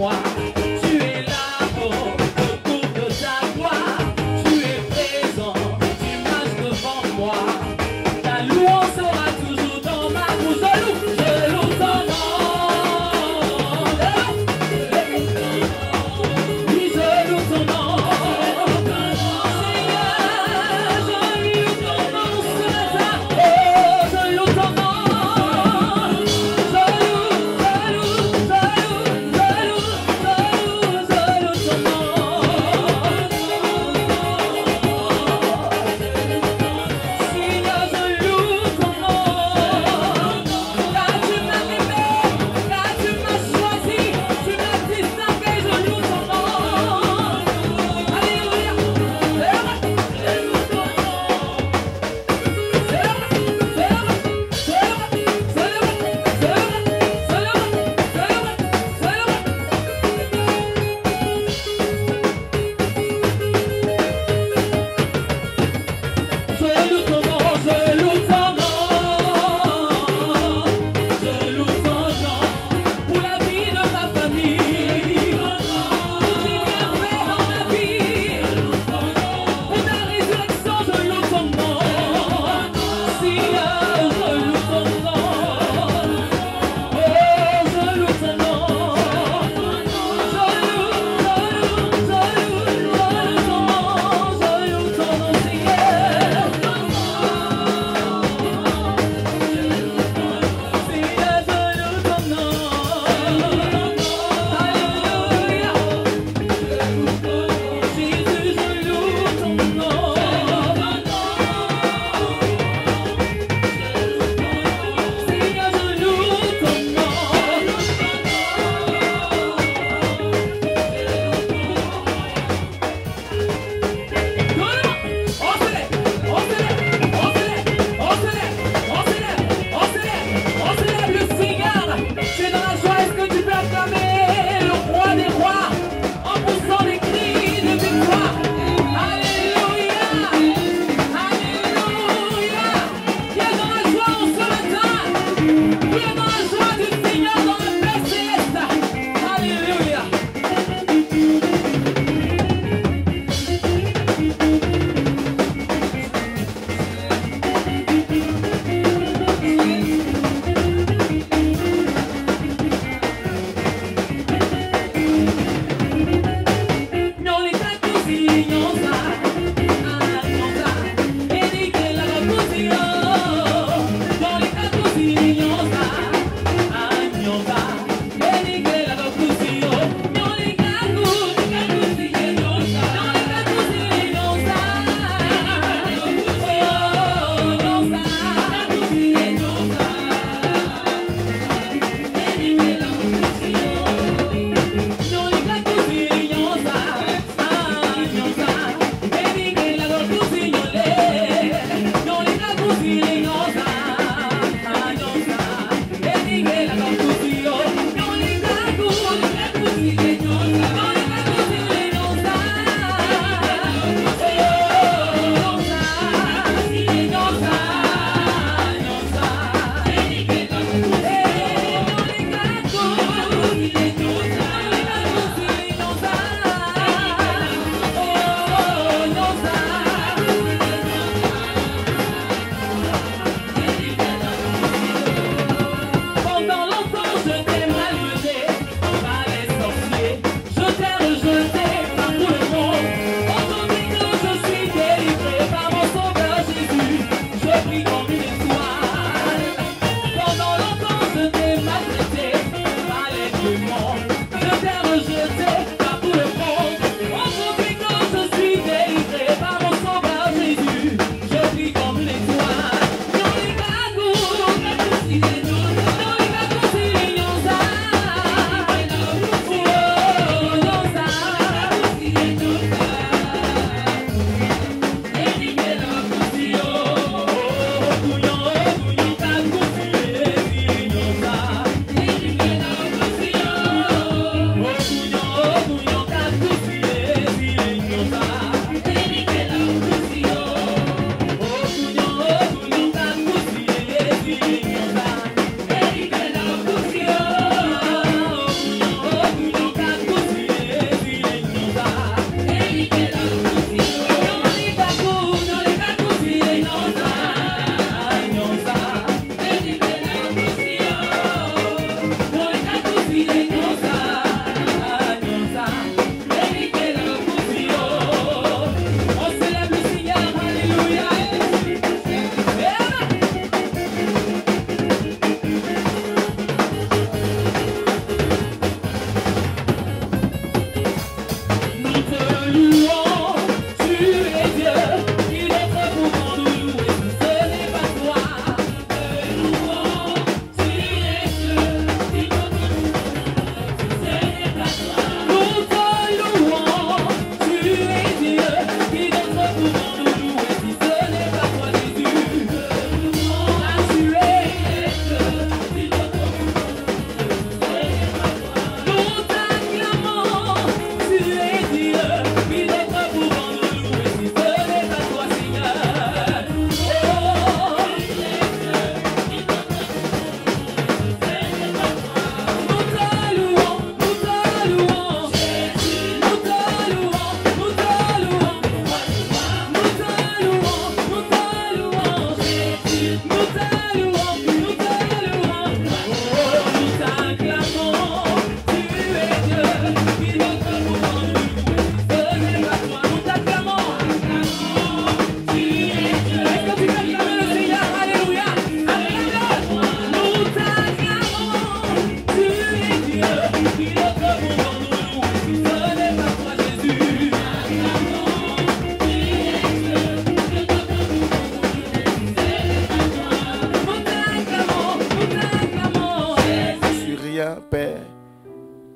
moi.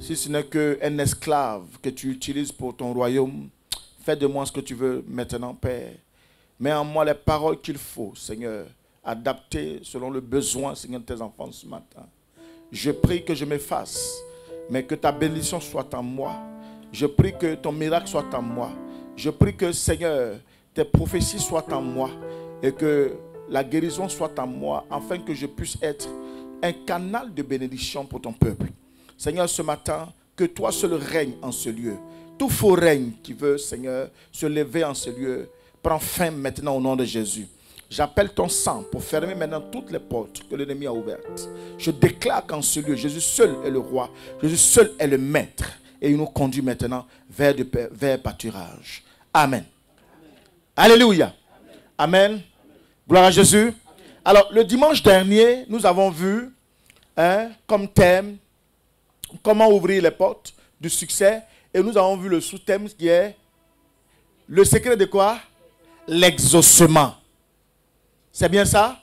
Si ce n'est qu'un esclave que tu utilises pour ton royaume, fais de moi ce que tu veux maintenant, Père. Mets en moi les paroles qu'il faut, Seigneur, adaptées selon le besoin, Seigneur, de tes enfants ce matin. Je prie que je m'efface, mais que ta bénédiction soit en moi. Je prie que ton miracle soit en moi. Je prie que, Seigneur, tes prophéties soient en moi et que la guérison soit en moi, afin que je puisse être un canal de bénédiction pour ton peuple. Seigneur, ce matin, que toi seul règne en ce lieu. Tout faux règne qui veut, Seigneur, se lever en ce lieu, prend fin maintenant au nom de Jésus. J'appelle ton sang pour fermer maintenant toutes les portes que l'ennemi a ouvertes. Je déclare qu'en ce lieu, Jésus seul est le roi, Jésus seul est le maître. Et il nous conduit maintenant vers pâturage. Amen. Amen. Alléluia. Amen. Amen. Gloire à Jésus. Amen. Alors, le dimanche dernier, nous avons vu comme thème, comment ouvrir les portes du succès. Et nous avons vu le sous-thème qui est le secret de quoi? L'exaucement. C'est bien ça?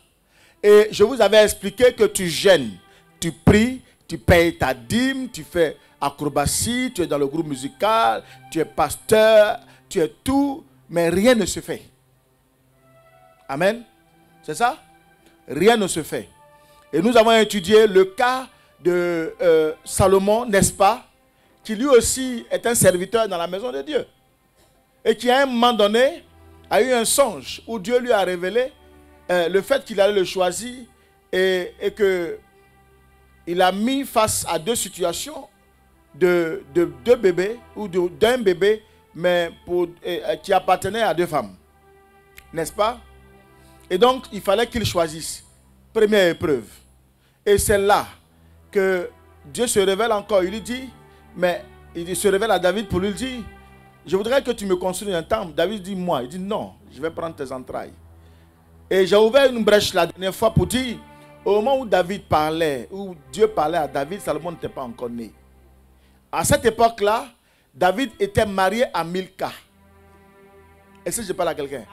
Et je vous avais expliqué que tu gênes, tu pries, tu payes ta dîme, tu fais acrobatie, tu es dans le groupe musical, tu es pasteur, tu es tout, mais rien ne se fait. Amen? C'est ça? Rien ne se fait. Et nous avons étudié le cas de Salomon, n'est-ce pas, qui lui aussi est un serviteur dans la maison de Dieu et qui à un moment donné a eu un songe où Dieu lui a révélé le fait qu'il allait le choisir et qu'il a mis face à deux situations de deux bébés ou d'un bébé mais qui appartenait à deux femmes, n'est-ce pas, et donc il fallait qu'il choisisse. Première épreuve, et c'est là que Dieu se révèle encore. Il lui dit, mais il se révèle à David pour lui dire, je voudrais que tu me construis un temple. David dit, moi, il dit, non, je vais prendre tes entrailles. Et j'ai ouvert une brèche la dernière fois pour dire, au moment où David parlait, où Dieu parlait à David, Salomon n'était pas encore né. À cette époque-là, David était marié à Milka. Est-ce que je parle à quelqu'un?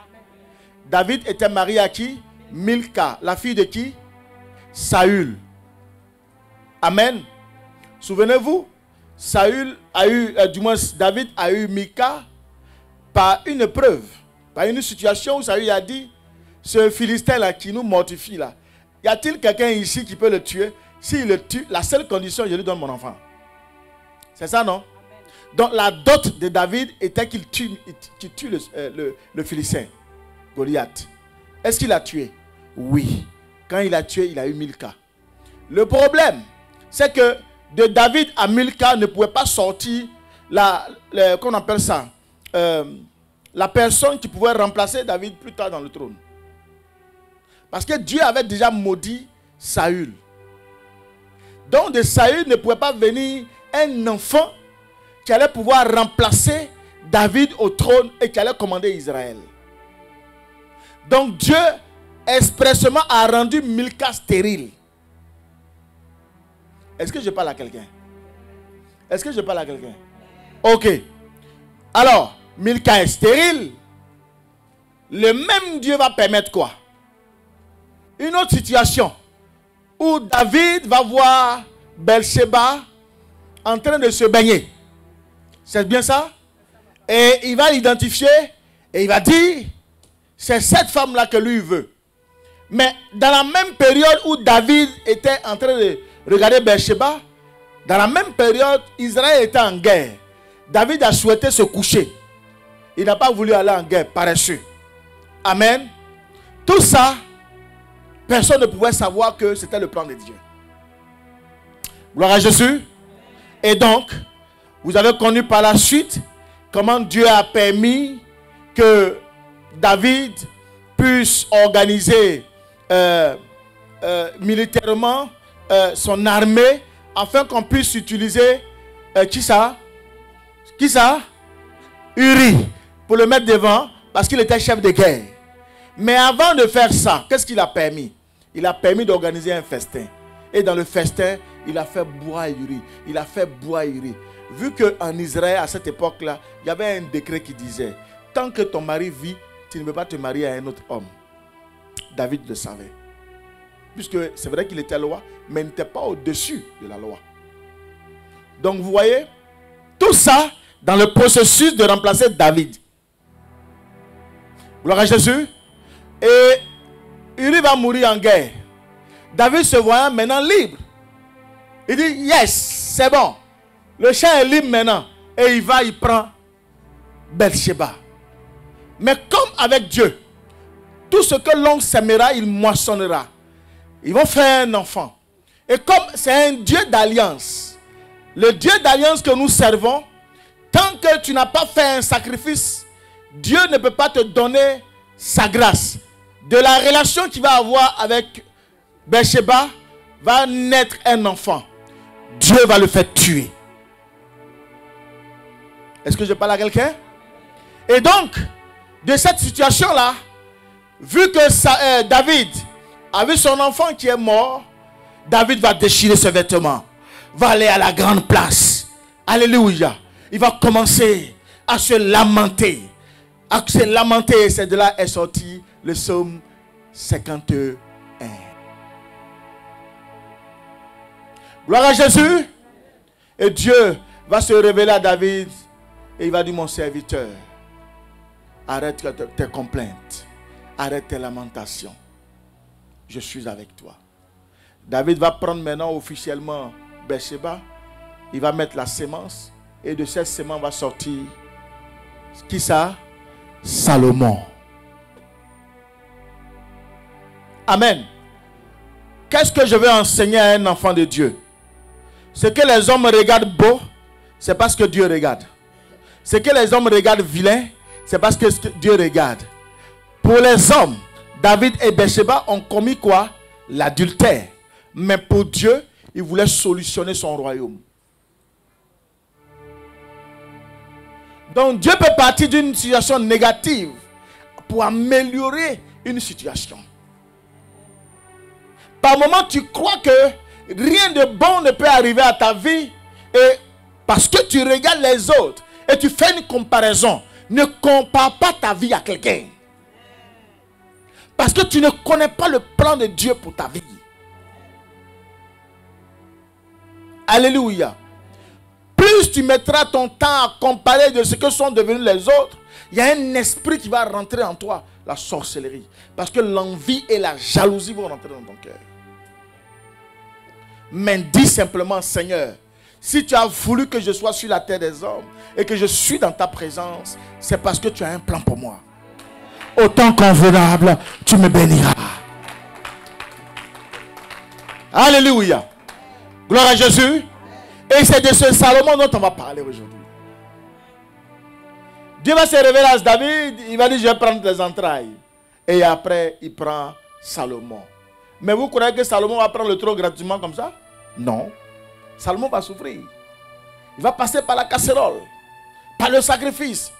David était marié à qui? Milka. La fille de qui? Saül. Amen. Souvenez-vous, Saül a eu, du moins David a eu Milka par une épreuve, par une situation où Saül a dit, ce Philistin-là qui nous mortifie là, y a-t-il quelqu'un ici qui peut le tuer? S'il le tue, la seule condition, je lui donne mon enfant. C'est ça, non? Donc la dot de David était qu'il tue le Philistin, Goliath. Est-ce qu'il l'a tué? Oui. Quand il l'a tué, il a eu Milka. Le problème, c'est que de David à Milka ne pouvait pas sortir qu'on appelle ça, la personne qui pouvait remplacer David plus tard dans le trône. Parce que Dieu avait déjà maudit Saül. Donc de Saül ne pouvait pas venir un enfant qui allait pouvoir remplacer David au trône et qui allait commander Israël. Donc Dieu expressément a rendu Milka stérile. Est-ce que je parle à quelqu'un? Est-ce que je parle à quelqu'un? Ok. Alors, Milka est stérile. Le même Dieu va permettre quoi? Une autre situation où David va voir Bethsabée en train de se baigner. C'est bien ça? Et il va l'identifier et il va dire, c'est cette femme-là que lui veut. Mais dans la même période où David était en train de regardez Bethsabée, dans la même période, Israël était en guerre. David a souhaité se coucher. Il n'a pas voulu aller en guerre, paresseux. Amen. Tout ça, personne ne pouvait savoir que c'était le plan de Dieu. Gloire à Jésus. Et donc, vous avez connu par la suite comment Dieu a permis que David puisse organiser militairement son armée, afin qu'on puisse utiliser qui ça? Qui ça? Urie, pour le mettre devant, parce qu'il était chef de guerre. Mais avant de faire ça, qu'est-ce qu'il a permis? Il a permis d'organiser un festin. Et dans le festin, il a fait boire Urie. Vu qu'en Israël, à cette époque-là, il y avait un décret qui disait, tant que ton mari vit, tu ne peux pas te marier à un autre homme. David le savait. Puisque c'est vrai qu'il était loi, mais il n'était pas au-dessus de la loi. Donc vous voyez, tout ça dans le processus de remplacer David. Gloire à Jésus. Et Urie va mourir en guerre. David se voyant maintenant libre. Il dit, yes, c'est bon. Le champ est libre maintenant. Et il va, il prend Bethsabée. Mais comme avec Dieu, tout ce que l'on sèmera, il moissonnera. Ils vont faire un enfant. Et comme c'est un Dieu d'alliance, le Dieu d'alliance que nous servons, tant que tu n'as pas fait un sacrifice, Dieu ne peut pas te donner sa grâce. De la relation qu'il va avoir avec Bethsabée, va naître un enfant. Dieu va le faire tuer. Est-ce que je parle à quelqu'un? Et donc, de cette situation-là, vu que David avait son enfant qui est mort, David va déchirer ses vêtements, va aller à la grande place. Alléluia. Il va commencer à se lamenter. À se lamenter, c'est de là est sorti le psaume 51. Gloire à Jésus. Et Dieu va se révéler à David et il va dire, mon serviteur, arrête tes complaintes, arrête tes lamentations. Je suis avec toi. David va prendre maintenant officiellement Bethsabée. Il va mettre la sémence. Et de cette sémence va sortir. Qui ça? Salomon. Amen. Qu'est-ce que je veux enseigner à un enfant de Dieu? Ce que les hommes regardent beau, c'est parce que Dieu regarde. Ce que les hommes regardent vilain, c'est parce que Dieu regarde. Pour les hommes, David et Bethsabée ont commis quoi? L'adultère. Mais pour Dieu, il voulait solutionner son royaume. Donc Dieu peut partir d'une situation négative pour améliorer une situation. Par moment, tu crois que rien de bon ne peut arriver à ta vie et parce que tu regardes les autres et tu fais une comparaison. Ne compare pas ta vie à quelqu'un. Parce que tu ne connais pas le plan de Dieu pour ta vie. Alléluia. Plus tu mettras ton temps à comparer de ce que sont devenus les autres, il y a un esprit qui va rentrer en toi, la sorcellerie. Parce que l'envie et la jalousie vont rentrer dans ton cœur. Mais dis simplement, Seigneur, si tu as voulu que je sois sur la terre des hommes et que je suis dans ta présence, c'est parce que tu as un plan pour moi. Autant convenable, tu me béniras. Alléluia. Gloire à Jésus. Et c'est de ce Salomon dont on va parler aujourd'hui. Dieu va se révéler à David. Il va dire, je vais prendre tes entrailles. Et après, il prend Salomon. Mais vous croyez que Salomon va prendre le trône gratuitement comme ça? Non. Salomon va souffrir. Il va passer par la casserole. Par le sacrifice.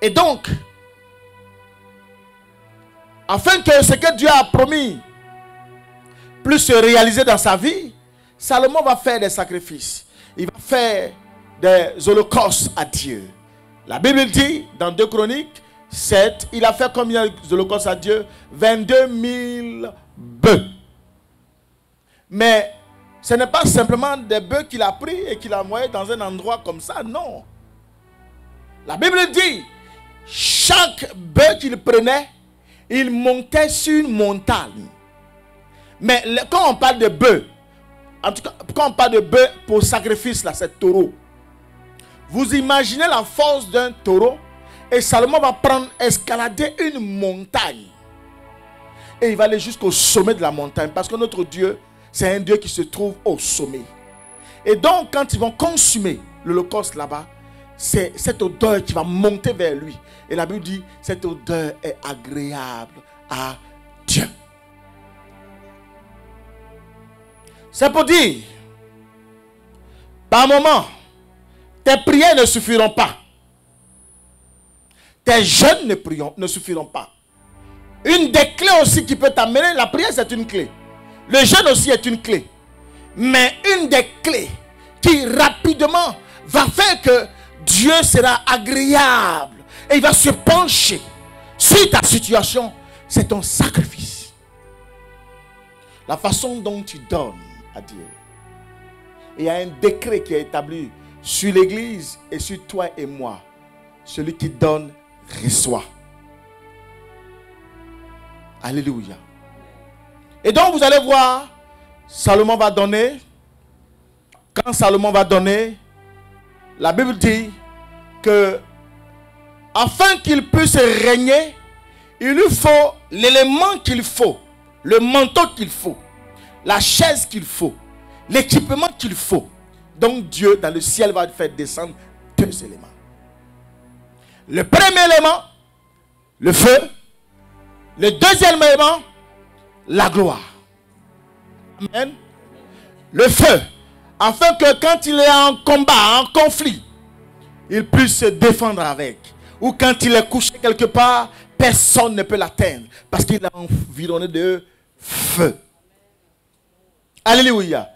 Et donc, afin que ce que Dieu a promis puisse se réaliser dans sa vie, Salomon va faire des sacrifices. Il va faire des holocaustes à Dieu. La Bible dit, dans 2 Chroniques 7, il a fait combien d'holocaustes à Dieu? 22 000 bœufs. Mais ce n'est pas simplement des bœufs qu'il a pris et qu'il a envoyés dans un endroit comme ça, non. La Bible dit, chaque bœuf qu'il prenait, il montait sur une montagne. Mais quand on parle de bœuf, en tout cas, quand on parle de bœuf pour sacrifice, là, c'est taureau. Vous imaginez la force d'un taureau et Salomon va prendre, escalader une montagne. Et il va aller jusqu'au sommet de la montagne parce que notre Dieu, c'est un Dieu qui se trouve au sommet. Et donc, quand ils vont consumer l'Holocauste là-bas, c'est cette odeur qui va monter vers lui. Et la Bible dit, cette odeur est agréable à Dieu. C'est pour dire, par moment, tes prières ne suffiront pas. Tes jeûnes ne suffiront pas. Une des clés aussi qui peut t'amener, la prière c'est une clé. Le jeûne aussi est une clé. Mais une des clés qui rapidement va faire que Dieu sera agréable et il va se pencher sur ta situation. C'est ton sacrifice, la façon dont tu donnes à Dieu. Il y a un décret qui est établi sur l'église et sur toi et moi. Celui qui donne reçoit. Alléluia. Et donc vous allez voir, Salomon va donner. Quand Salomon va donner, la Bible dit que afin qu'il puisse régner, il lui faut l'élément qu'il faut, le manteau qu'il faut, la chaise qu'il faut, l'équipement qu'il faut. Donc Dieu dans le ciel va faire descendre deux éléments. Le premier élément, le feu. Le deuxième élément, la gloire. Amen. Le feu, afin que quand il est en combat, en conflit, il puisse se défendre avec. Ou quand il est couché quelque part, personne ne peut l'atteindre parce qu'il est environné de feu. Alléluia.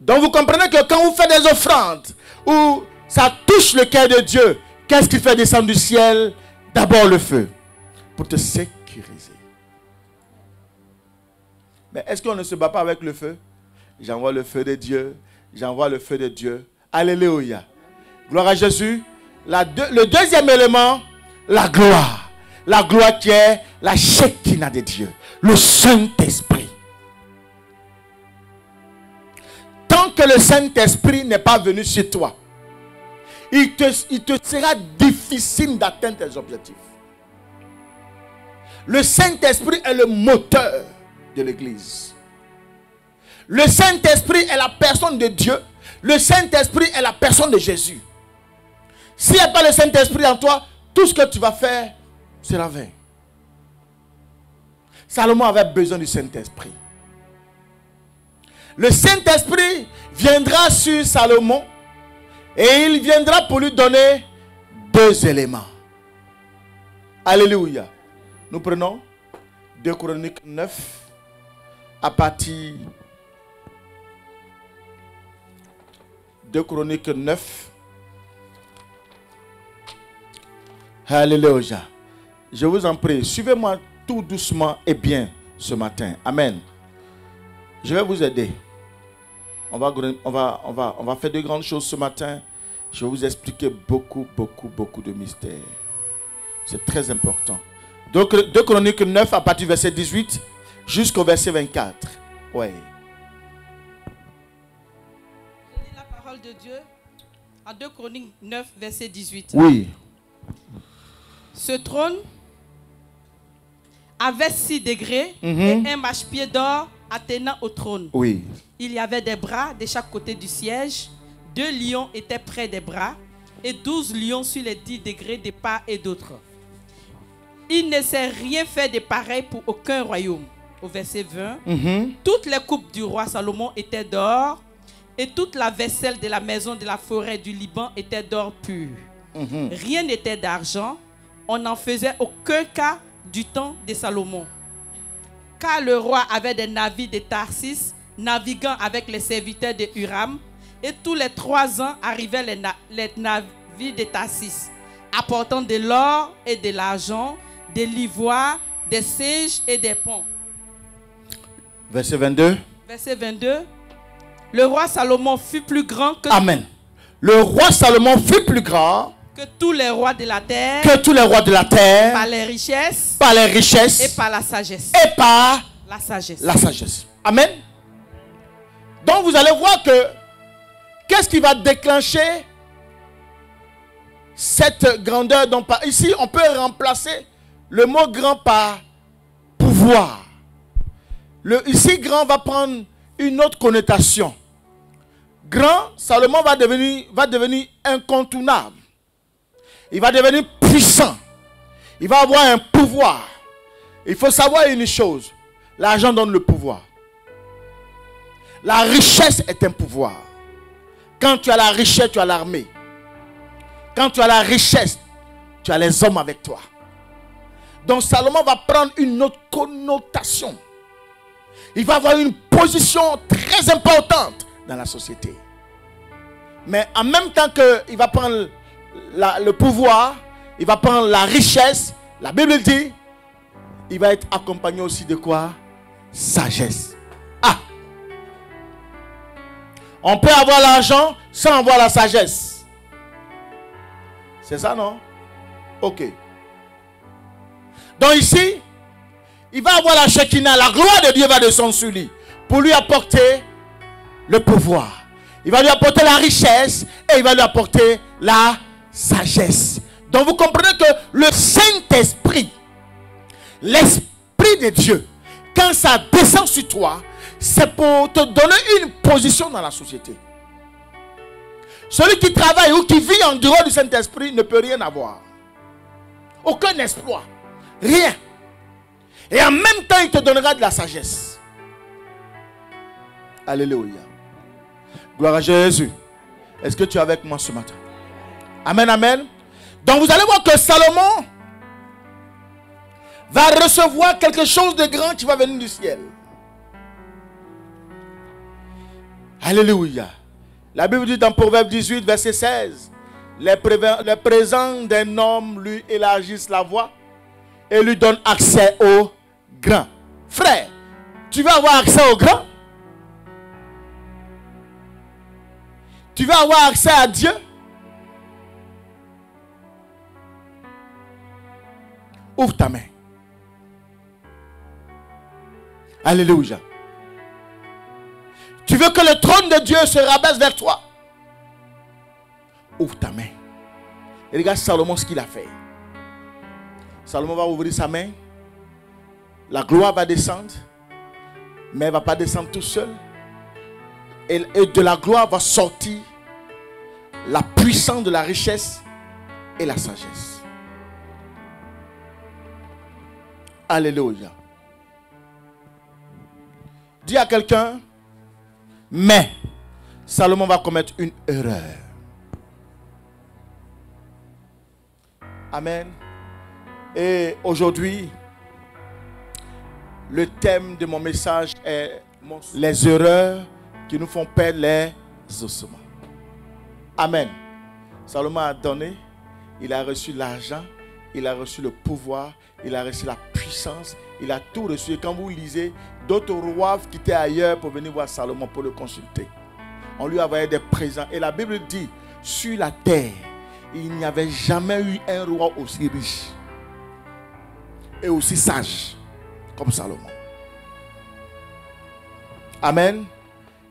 Donc vous comprenez que quand vous faites des offrandes où ça touche le cœur de Dieu, qu'est-ce qu'il fait descendre du ciel? D'abord le feu pour te sécuriser. Mais est-ce qu'on ne se bat pas avec le feu? J'envoie le feu de Dieu. J'envoie le feu de Dieu. Alléluia. Gloire à Jésus. Le deuxième élément, la gloire. La gloire qui est la Shekinah de Dieu. Le Saint-Esprit. Tant que le Saint-Esprit n'est pas venu sur toi, il te sera difficile d'atteindre tes objectifs. Le Saint-Esprit est le moteur de l'église. Le Saint-Esprit est la personne de Dieu. Le Saint-Esprit est la personne de Jésus. S'il n'y a pas le Saint-Esprit en toi, tout ce que tu vas faire sera vain. Salomon avait besoin du Saint-Esprit. Le Saint-Esprit viendra sur Salomon et il viendra pour lui donner deux éléments. Alléluia. Nous prenons 2 Chroniques 9 à partir... 2 Chroniques 9. Alléluia. Je vous en prie, suivez-moi tout doucement et bien ce matin. Amen. Je vais vous aider. On va faire de grandes choses ce matin. Je vais vous expliquer beaucoup de mystères. C'est très important. Donc 2 Chroniques 9 à partir du verset 18 jusqu'au verset 24. Oui. De Dieu en 2 Chroniques 9 verset 18. Oui. Ce trône avait 6 degrés et un marchepied d'or attenant au trône. Oui. Il y avait des bras de chaque côté du siège. 2 lions étaient près des bras et 12 lions sur les 10 degrés de part et d'autre. Il ne s'est rien fait de pareil pour aucun royaume. Au verset 20, toutes les coupes du roi Salomon étaient d'or. Et toute la vaisselle de la maison de la forêt du Liban était d'or pur. Rien n'était d'argent. On n'en faisait aucun cas du temps de Salomon. Car le roi avait des navires de Tarsis, naviguant avec les serviteurs de Uram. Et tous les 3 ans arrivaient les navires de Tarsis, apportant de l'or et de l'argent, de l'ivoire, des sièges et des ponts. Verset 22. Verset 22. Le roi Salomon fut plus grand que... Amen. Le roi Salomon fut plus grand... Que tous les rois de la terre... Que tous les rois de la terre... Par les richesses... Par les richesses... Et par la sagesse... Et par... La sagesse... La sagesse. Amen. Donc vous allez voir que... Qu'est-ce qui va déclencher... Cette grandeur dont... Ici on peut remplacer le mot grand par... Pouvoir. Ici grand va prendre... une autre connotation. Grand, Salomon va devenir incontournable. Il va devenir puissant. Il va avoir un pouvoir. Il faut savoir une chose. L'argent donne le pouvoir. La richesse est un pouvoir. Quand tu as la richesse, tu as l'armée. Quand tu as la richesse, tu as les hommes avec toi. Donc Salomon va prendre une autre connotation. Il va avoir une position très importante dans la société. Mais en même temps qu'il va prendre le pouvoir, il va prendre la richesse, la Bible dit, il va être accompagné aussi de quoi? Sagesse. Ah! On peut avoir l'argent sans avoir la sagesse. C'est ça, non? Ok. Donc ici, il va avoir la Shekinah, la gloire de Dieu va descendre sur lui pour lui apporter le pouvoir. Il va lui apporter la richesse et il va lui apporter la sagesse. Donc vous comprenez que le Saint-Esprit, l'Esprit de Dieu, quand ça descend sur toi, c'est pour te donner une position dans la société. Celui qui travaille ou qui vit en dehors du Saint-Esprit ne peut rien avoir. Aucun exploit. Rien. Et en même temps, il te donnera de la sagesse. Alléluia. Gloire à Jésus. Est-ce que tu es avec moi ce matin? Amen, amen. Donc vous allez voir que Salomon va recevoir quelque chose de grand qui va venir du ciel. Alléluia. La Bible dit dans Proverbe 18, verset 16, les présents d'un homme lui élargissent la voie et lui donnent accès au grand. Frère, tu vas avoir accès au grand? Tu vas avoir accès à Dieu? Ouvre ta main. Alléluia. Tu veux que le trône de Dieu se rabaisse vers toi? Ouvre ta main. Et regarde Salomon ce qu'il a fait. Salomon va ouvrir sa main. La gloire va descendre. Mais elle ne va pas descendre tout seul. Et de la gloire va sortir la puissance de la richesse et la sagesse. Alléluia. Dis à quelqu'un, mais Salomon va commettre une erreur. Amen. Et aujourd'hui, le thème de mon message est les erreurs qui nous font perdre les ossements. Amen. Salomon a donné, il a reçu l'argent, il a reçu le pouvoir, il a reçu la puissance, il a tout reçu. Et quand vous lisez, d'autres rois qui étaient ailleurs pour venir voir Salomon pour le consulter. On lui envoyait des présents. Et la Bible dit, sur la terre, il n'y avait jamais eu un roi aussi riche et aussi sage comme Salomon. Amen.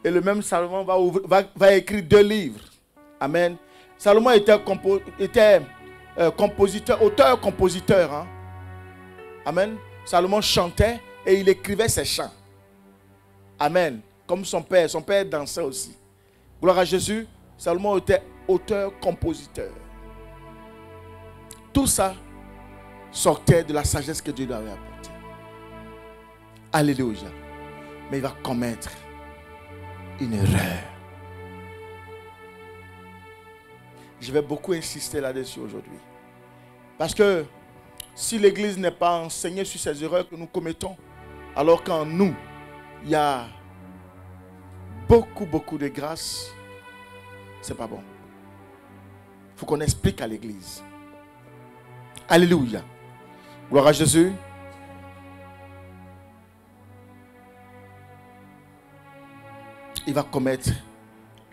Et le même Salomon va écrire 2 livres. Amen. Salomon était compositeur, auteur-compositeur. Hein? Amen. Salomon chantait et il écrivait ses chants. Amen. Comme son père. Son père dansait aussi. Gloire à Jésus. Salomon était auteur-compositeur. Tout ça sortait de la sagesse que Dieu lui avait apportée. Alléluia. Mais il va commettre une erreur. Je vais beaucoup insister là-dessus aujourd'hui. Parce que si l'Église n'est pas enseignée sur ces erreurs que nous commettons, alors qu'en nous, il y a beaucoup, beaucoup de grâce, c'est pas bon. Il faut qu'on explique à l'Église. Alléluia. Gloire à Jésus. Il va commettre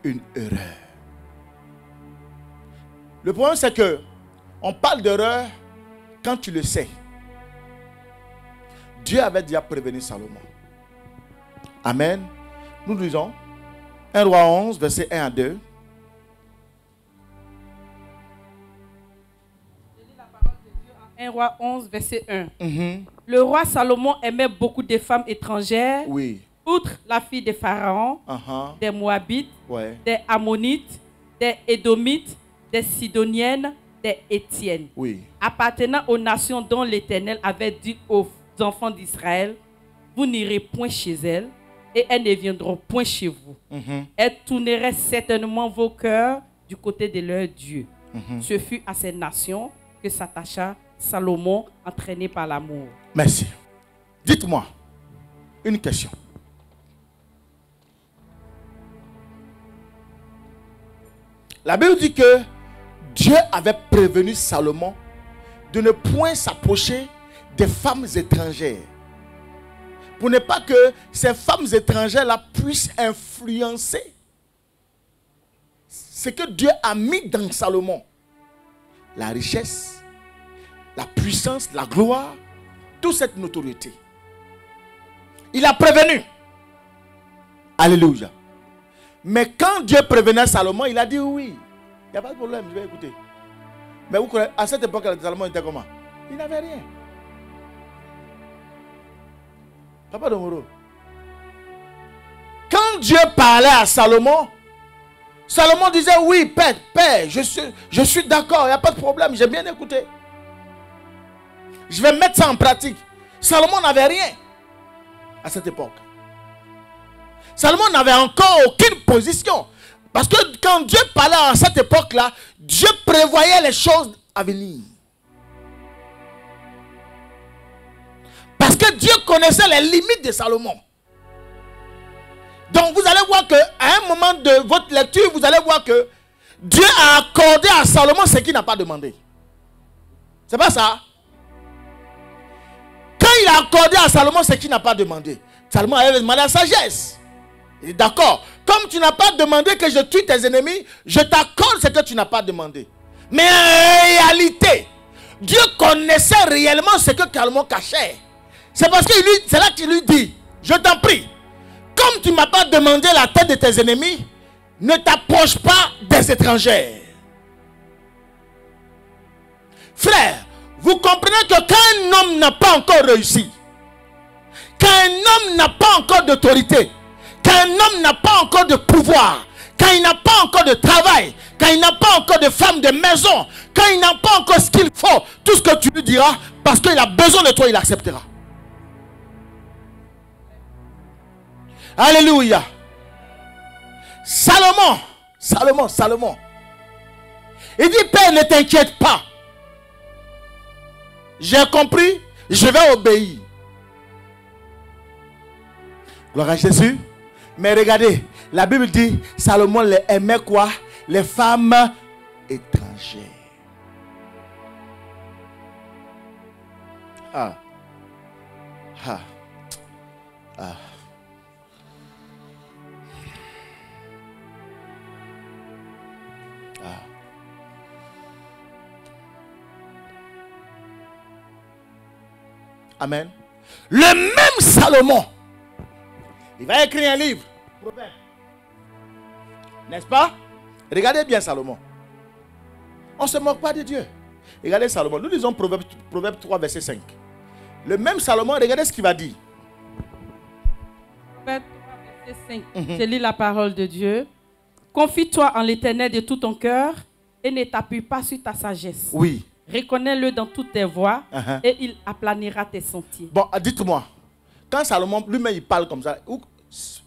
une erreur. Le problème, c'est que on parle d'erreur quand tu le sais. Dieu avait déjà prévenu Salomon. Amen. Nous lisons 1 Roi 11, verset 1 à 2. Je lis la parole de Dieu à 1 Roi 11, verset 1. Le roi Salomon aimait beaucoup de femmes étrangères. Oui. Outre la fille de Pharaon, des Moabites, des Ammonites, des Édomites, des Sidoniennes, des Hétiennes, appartenant aux nations dont l'Éternel avait dit aux enfants d'Israël, vous n'irez point chez elles et elles ne viendront point chez vous. Elles tourneraient certainement vos cœurs du côté de leur Dieu. Ce fut à ces nations que s'attacha Salomon, entraîné par l'amour. Merci. Dites-moi une question. La Bible dit que Dieu avait prévenu Salomon de ne point s'approcher des femmes étrangères, pour ne pas que ces femmes étrangères-là puissent influencer ce que Dieu a mis dans Salomon. La richesse, la puissance, la gloire, toute cette notoriété. Il a prévenu. Alléluia. Mais quand Dieu prévenait Salomon, il a dit oui. Il n'y a pas de problème, je vais écouter. Mais vous connaissez, à cette époque, Salomon était comment? Il n'avait rien. Papa Domoro. Quand Dieu parlait à Salomon, Salomon disait oui, père, je suis d'accord, il n'y a pas de problème, j'ai bien écouté. Je vais mettre ça en pratique. Salomon n'avait rien à cette époque. Salomon n'avait encore aucune position. Parce que quand Dieu parlait à cette époque-là, Dieu prévoyait les choses à venir. Parce que Dieu connaissait les limites de Salomon. Donc vous allez voir qu'à un moment de votre lecture, vous allez voir que Dieu a accordé à Salomon ce qu'il n'a pas demandé. C'est pas ça? Quand il a accordé à Salomon ce qu'il n'a pas demandé, Salomon avait demandé la sagesse. Il est d'accord. Comme tu n'as pas demandé que je tue tes ennemis, je t'accorde ce que tu n'as pas demandé. Mais en réalité, Dieu connaissait réellement ce que Salomon cachait. C'est parce que c'est là qu'il lui dit, je t'en prie, comme tu ne m'as pas demandé la tête de tes ennemis, ne t'approche pas des étrangers. Frère, vous comprenez que quand un homme n'a pas encore réussi, quand un homme n'a pas encore d'autorité, quand un homme n'a pas encore de pouvoir, quand il n'a pas encore de travail, quand il n'a pas encore de femme de maison, quand il n'a pas encore ce qu'il faut, tout ce que tu lui diras, parce qu'il a besoin de toi, il acceptera. Alléluia. Salomon. Il dit, Père, ne t'inquiète pas. J'ai compris, je vais obéir. Gloire à Jésus. Mais regardez, la Bible dit, Salomon les aimait quoi? Les femmes étrangères. Amen. Le même Salomon, il va écrire un livre. Proverbe. N'est-ce pas? Regardez bien Salomon. On ne se moque pas de Dieu. Regardez Salomon. Nous lisons Proverbe 3, verset 5. Le même Salomon, regardez ce qu'il va dire. Proverbe 3, verset 5. Je lis la parole de Dieu. Confie-toi en l'Éternel de tout ton cœur et ne t'appuie pas sur ta sagesse. Oui. Reconnais-le dans toutes tes voies et il aplanira tes sentiers. Bon, dites-moi. Quand Salomon, lui-même, il parle comme ça.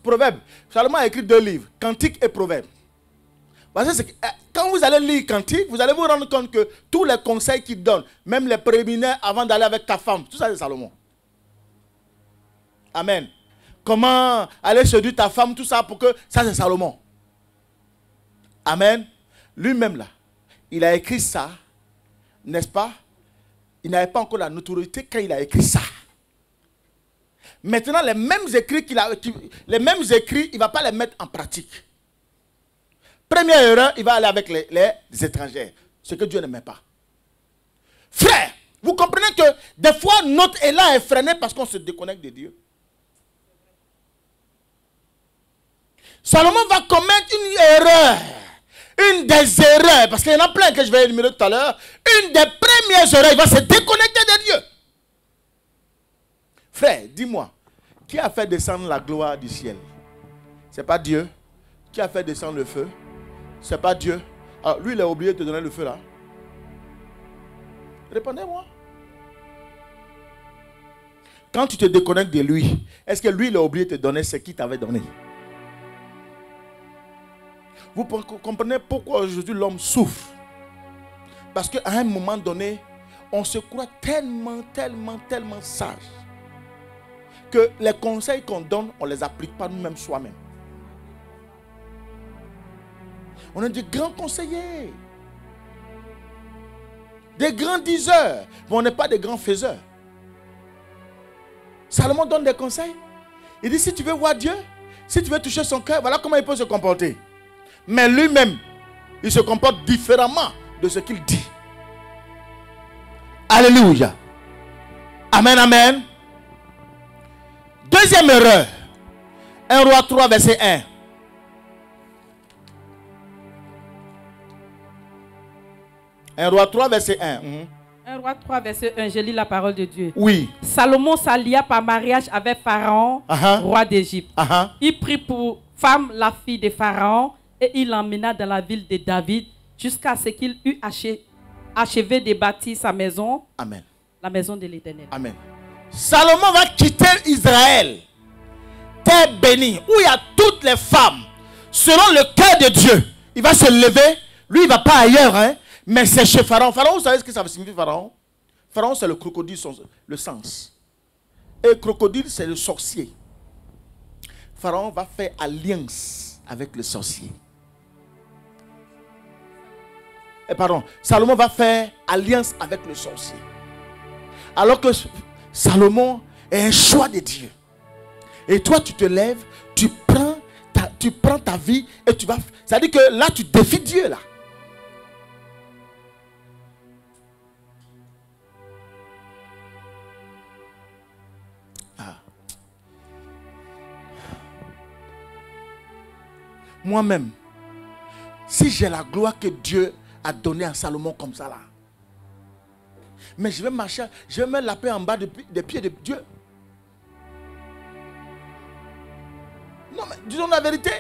Proverbe. Salomon a écrit 2 livres, Cantique et Proverbe. Parce que quand vous allez lire Cantique, vous allez vous rendre compte que tous les conseils qu'il donne, même les préliminaires avant d'aller avec ta femme, tout ça c'est Salomon. Amen. Comment aller séduire ta femme, tout ça, pour que ça c'est Salomon. Amen. Lui-même là, il a écrit ça, n'est-ce pas? Il n'avait pas encore la notoriété quand il a écrit ça. Maintenant, les mêmes écrits il ne va pas les mettre en pratique. Première erreur, il va aller avec les étrangers. Ce que Dieu n'aimait pas. Frère, vous comprenez que des fois, notre élan est freiné parce qu'on se déconnecte de Dieu. Salomon va commettre une erreur. Une des erreurs, parce qu'il y en a plein que je vais énumérer tout à l'heure. Une des premières erreurs, il va se déconnecter de Dieu. Frère, dis-moi, qui a fait descendre la gloire du ciel? C'est pas Dieu. Qui a fait descendre le feu? C'est pas Dieu. Alors lui, il a oublié de te donner le feu là. Répondez-moi. Quand tu te déconnectes de lui, est-ce que lui, il a oublié de te donner ce qu'il t'avait donné? Vous comprenez pourquoi aujourd'hui l'homme souffre? Parce qu'à un moment donné, on se croit tellement sage. Que les conseils qu'on donne, on ne les applique pas nous-mêmes soi-même. On a des grands conseillers, des grands diseurs, mais on n'est pas des grands faiseurs. Salomon donne des conseils. Il dit, si tu veux voir Dieu, si tu veux toucher son cœur, voilà comment il peut se comporter. Mais lui-même, il se comporte différemment de ce qu'il dit. Alléluia. Amen, amen. Deuxième erreur. 1 Roi 3, verset 1. Un Roi 3, verset 1, je lis la parole de Dieu. Oui. Salomon s'allia par mariage avec Pharaon, roi d'Égypte. Il prit pour femme la fille de Pharaon et il l'emmena dans la ville de David jusqu'à ce qu'il eût achevé de bâtir sa maison. Amen. La maison de l'Éternel. Amen. Salomon va quitter Israël, terre bénie, où il y a toutes les femmes, selon le cœur de Dieu. Il va se lever, lui il ne va pas ailleurs, hein? Mais c'est chez Pharaon. Pharaon, vous savez ce que ça signifie Pharaon? Pharaon, c'est le crocodile, le sens. Et crocodile, c'est le sorcier. Pharaon va faire alliance avec le sorcier. Et pardon, Salomon va faire alliance avec le sorcier. Alors que Salomon est un choix de Dieu. Et toi, tu te lèves, tu prends ta vie et tu vas... Ça veut dire que là, tu défies Dieu, là. Moi-même, si j'ai la gloire que Dieu a donnée à Salomon comme ça là, mais je vais marcher, je vais mettre la paix en bas des pieds de Dieu. Non mais disons la vérité.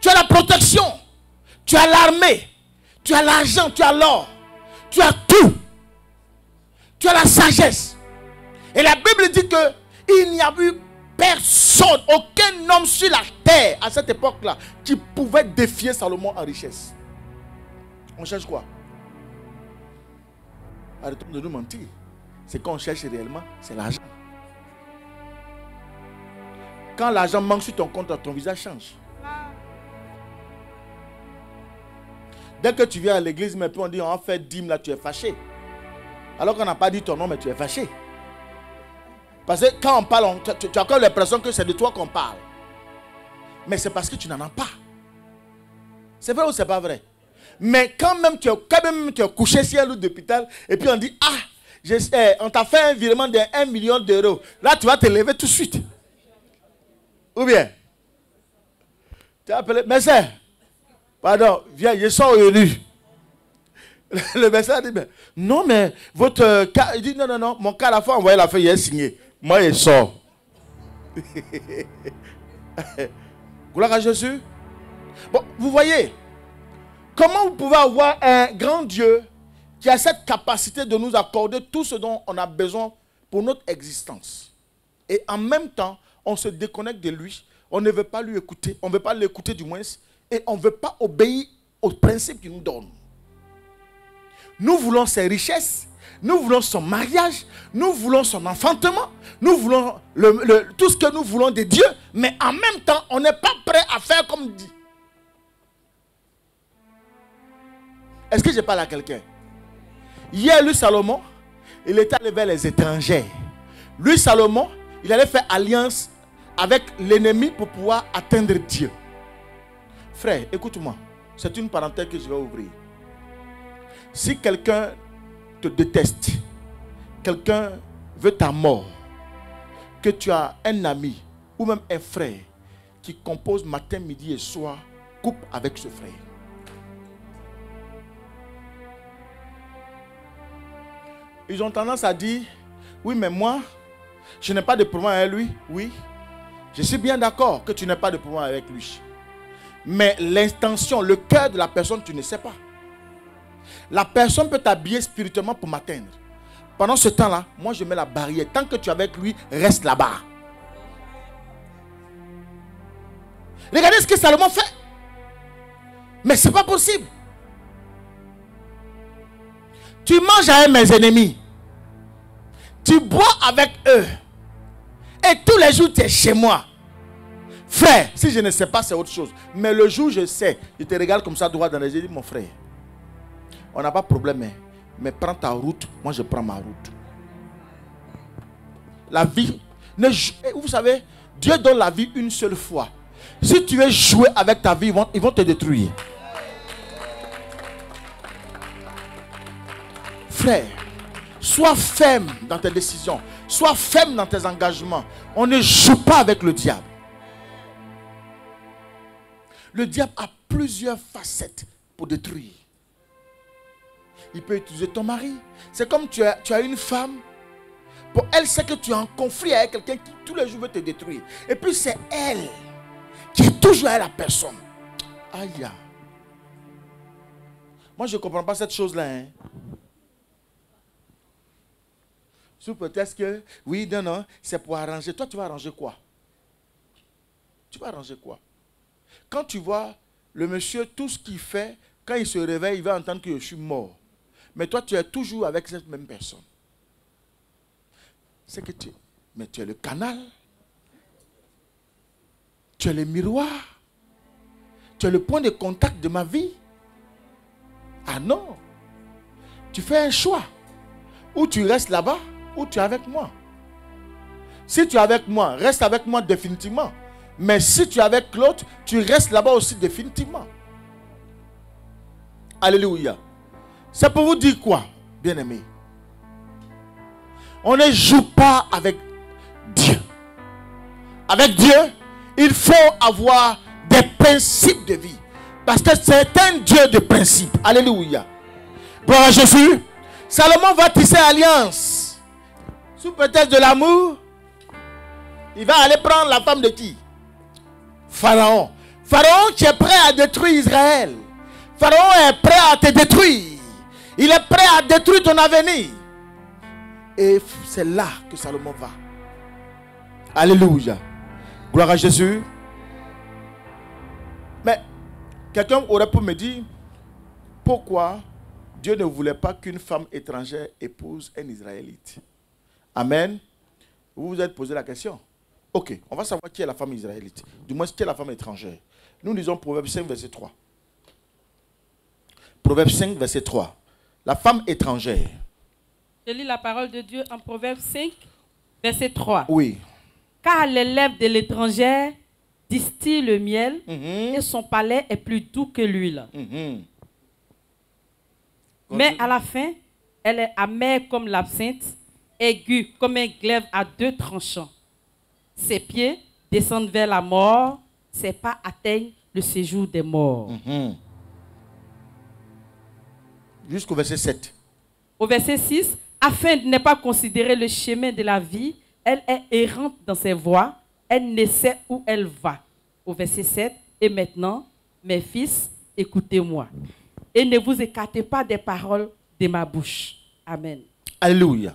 Tu as la protection, tu as l'armée, tu as l'argent, tu as l'or, tu as tout. Tu as la sagesse. Et la Bible dit que il n'y a eu personne, aucun homme sur la terre à cette époque-là qui pouvait défier Salomon en richesse. On cherche quoi? Arrêtons de nous mentir. Ce qu'on cherche réellement, c'est l'argent. Quand l'argent manque sur ton compte, ton visage change. Dès que tu viens à l'église, mais puis on dit, on fait dîme, là tu es fâché. Alors qu'on n'a pas dit ton nom, mais tu es fâché. Parce que quand on parle, tu as encore l'impression que c'est de toi qu'on parle. Mais c'est parce que tu n'en as pas. C'est vrai ou c'est pas vrai? Mais quand même tu es couché sur un lit d'hôpital et puis on dit, ah, on t'a fait un virement de 1 million d'euros. Là, tu vas te lever tout de suite. Ou bien, tu as appelé, médecin, pardon, viens, je suis revenu. Le médecin a dit, mais, non, mais votre cas, il dit, non, non, non, mon cas, la fois, envoyé la feuille, il est signé. Moi, il sort. Gloire à Jésus. Bon, vous voyez, comment vous pouvez avoir un grand Dieu qui a cette capacité de nous accorder tout ce dont on a besoin pour notre existence. Et en même temps, on se déconnecte de lui, on ne veut pas lui écouter, on ne veut pas l'écouter du moins, et on ne veut pas obéir aux principes qu'il nous donne. Nous voulons ses richesses, nous voulons son mariage, nous voulons son enfantement, nous voulons tout ce que nous voulons de Dieu, mais en même temps, on n'est pas prêt à faire comme dit. Est-ce que je parle à quelqu'un? Hier, lui, Salomon, il était allé vers les étrangers. Lui, Salomon, il allait faire alliance avec l'ennemi pour pouvoir atteindre Dieu. Frère, écoute-moi, c'est une parenthèse que je vais ouvrir. Si quelqu'un te déteste, quelqu'un veut ta mort, que tu as un ami ou même un frère qui compose matin, midi et soir, coupe avec ce frère. Ils ont tendance à dire, oui mais moi, je n'ai pas de problème avec lui. Oui, je suis bien d'accord que tu n'as pas de problème avec lui. Mais l'intention, le cœur de la personne, tu ne sais pas. La personne peut t'habiller spirituellement pour m'atteindre. Pendant ce temps-là, moi je mets la barrière. Tant que tu es avec lui, reste là-bas. Regardez ce que Salomon fait. Mais ce n'est pas possible. Tu manges avec mes ennemis. Tu bois avec eux. Et tous les jours, tu es chez moi. Frère, si je ne sais pas, c'est autre chose. Mais le jour où je sais, je te regarde comme ça droit dans les yeux, je dis, mon frère, on n'a pas de problème, mais prends ta route, moi je prends ma route. La vie, vous savez, Dieu donne la vie une seule fois. Si tu veux jouer avec ta vie, ils vont te détruire. Frère, sois ferme dans tes décisions. Sois ferme dans tes engagements. On ne joue pas avec le diable. Le diable a plusieurs facettes pour détruire. Il peut utiliser ton mari. C'est comme tu as une femme. Pour elle, c'est que tu es en conflit avec quelqu'un qui tous les jours veut te détruire. Et puis c'est elle qui est toujours à la personne. Aïe. Moi, je ne comprends pas cette chose-là. Hein. Sous peut-être que, oui, non, non, c'est pour arranger. Toi, tu vas arranger quoi? Tu vas arranger quoi? Quand tu vois le monsieur, tout ce qu'il fait, quand il se réveille, il va entendre que je suis mort. Mais toi, tu es toujours avec cette même personne. C'est que mais tu es le canal. Tu es le miroir. Tu es le point de contact de ma vie. Ah non. Tu fais un choix. Ou tu restes là-bas, ou tu es avec moi. Si tu es avec moi, reste avec moi définitivement. Mais si tu es avec l'autre, tu restes là-bas aussi définitivement. Alléluia. C'est pour vous dire quoi, bien-aimés? On ne joue pas avec Dieu. Avec Dieu, il faut avoir des principes de vie. Parce que c'est un Dieu de principes. Alléluia. Gloire à Jésus. Salomon va tisser alliance. Sous prétexte de l'amour, il va aller prendre la femme de qui? Pharaon. Pharaon qui est prêt à détruire Israël. Pharaon est prêt à te détruire. Il est prêt à détruire ton avenir. Et c'est là que Salomon va. Alléluia. Gloire à Jésus. Mais quelqu'un aurait pu me dire, pourquoi Dieu ne voulait pas qu'une femme étrangère épouse un Israélite? Amen. Vous vous êtes posé la question. Ok, on va savoir qui est la femme israélite. Du moins, qui est la femme étrangère. Nous lisons Proverbe 5, verset 3. Proverbe 5, verset 3. La femme étrangère. Je lis la parole de Dieu en Proverbe 5, verset 3. Oui. Car les lèvres de l'étrangère distillent le miel, et son palais est plus doux que l'huile. Mais à la fin, elle est amère comme l'absinthe, aiguë comme un glaive à deux tranchants. Ses pieds descendent vers la mort, ses pas atteignent le séjour des morts. Jusqu'au verset 7. Au verset 6, afin de ne pas considérer le chemin de la vie, elle est errante dans ses voies, elle ne sait où elle va. Au verset 7, et maintenant, mes fils, écoutez-moi. Et ne vous écartez pas des paroles de ma bouche. Amen. Alléluia.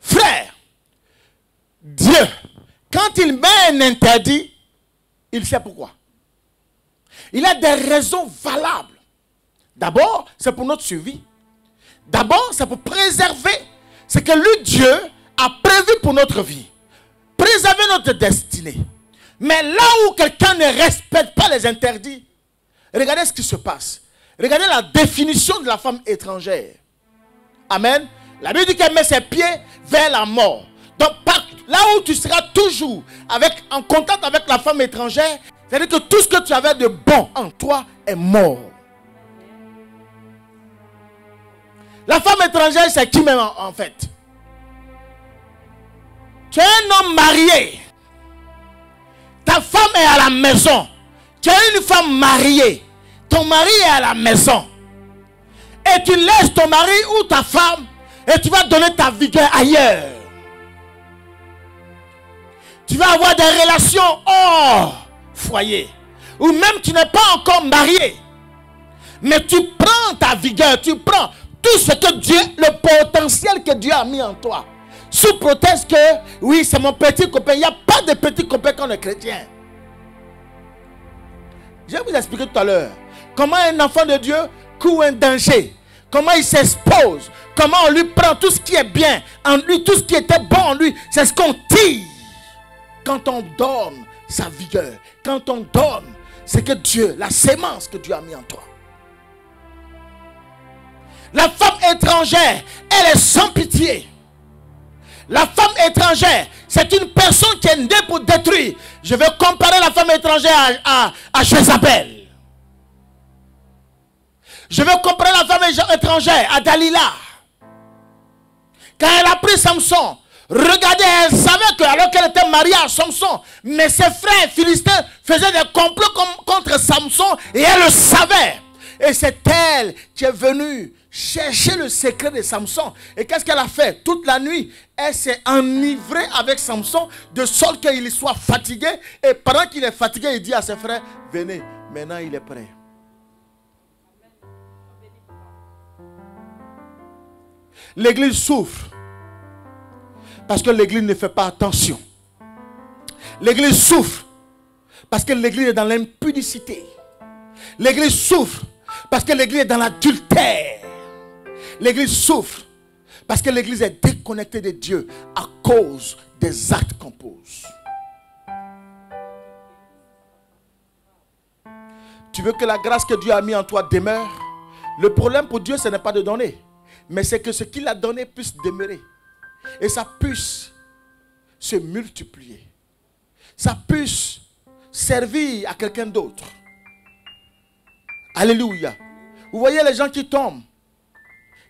Frère, Dieu, quand il met un interdit, il sait pourquoi. Il a des raisons valables. D'abord, c'est pour notre suivi. D'abord, c'est pour préserver ce que lui, Dieu, a prévu pour notre vie. Préserver notre destinée. Mais là où quelqu'un ne respecte pas les interdits, regardez ce qui se passe. Regardez la définition de la femme étrangère. Amen. La Bible dit qu'elle met ses pieds vers la mort. Donc, là où tu seras toujours en contact avec la femme étrangère, c'est-à-dire que tout ce que tu avais de bon en toi est mort. La femme étrangère, c'est qui même en fait? Tu es un homme marié. Ta femme est à la maison. Tu es une femme mariée. Ton mari est à la maison. Et tu laisses ton mari ou ta femme et tu vas donner ta vigueur ailleurs. Tu vas avoir des relations hors foyer. Ou même tu n'es pas encore marié. Mais tu prends ta vigueur, tu prends tout ce que Dieu, le potentiel que Dieu a mis en toi. Sous prétexte que, oui, c'est mon petit copain. Il n'y a pas de petit copain quand on est chrétien. Je vais vous expliquer tout à l'heure. Comment un enfant de Dieu court un danger. Comment il s'expose. Comment on lui prend tout ce qui est bien en lui, tout ce qui était bon en lui. C'est ce qu'on tire. Quand on donne sa vigueur. Quand on donne, c'est que Dieu, la sémence que Dieu a mis en toi. La femme étrangère, elle est sans pitié. La femme étrangère, c'est une personne qui est née pour détruire. Je vais comparer la femme étrangère à Jezabel. Je vais comparer la femme étrangère à Dalila. Quand elle a pris Samson, regardez, elle savait que, alors qu'elle était mariée à Samson, mais ses frères philistins faisaient des complots contre Samson et elle le savait. Et c'est elle qui est venue chercher le secret de Samson. Et qu'est-ce qu'elle a fait? Toute la nuit, elle s'est enivrée avec Samson, de sorte qu'il soit fatigué. Et pendant qu'il est fatigué, il dit à ses frères, venez, maintenant il est prêt. L'église souffre parce que l'église ne fait pas attention. L'église souffre parce que l'église est dans l'impudicité. L'église souffre parce que l'église est dans l'adultère. L'église souffre parce que l'église est déconnectée de Dieu à cause des actes qu'on pose. Tu veux que la grâce que Dieu a mise en toi demeure? Le problème pour Dieu, ce n'est pas de donner, mais c'est que ce qu'il a donné puisse demeurer. Et ça puisse se multiplier. Ça puisse servir à quelqu'un d'autre. Alléluia. Vous voyez les gens qui tombent.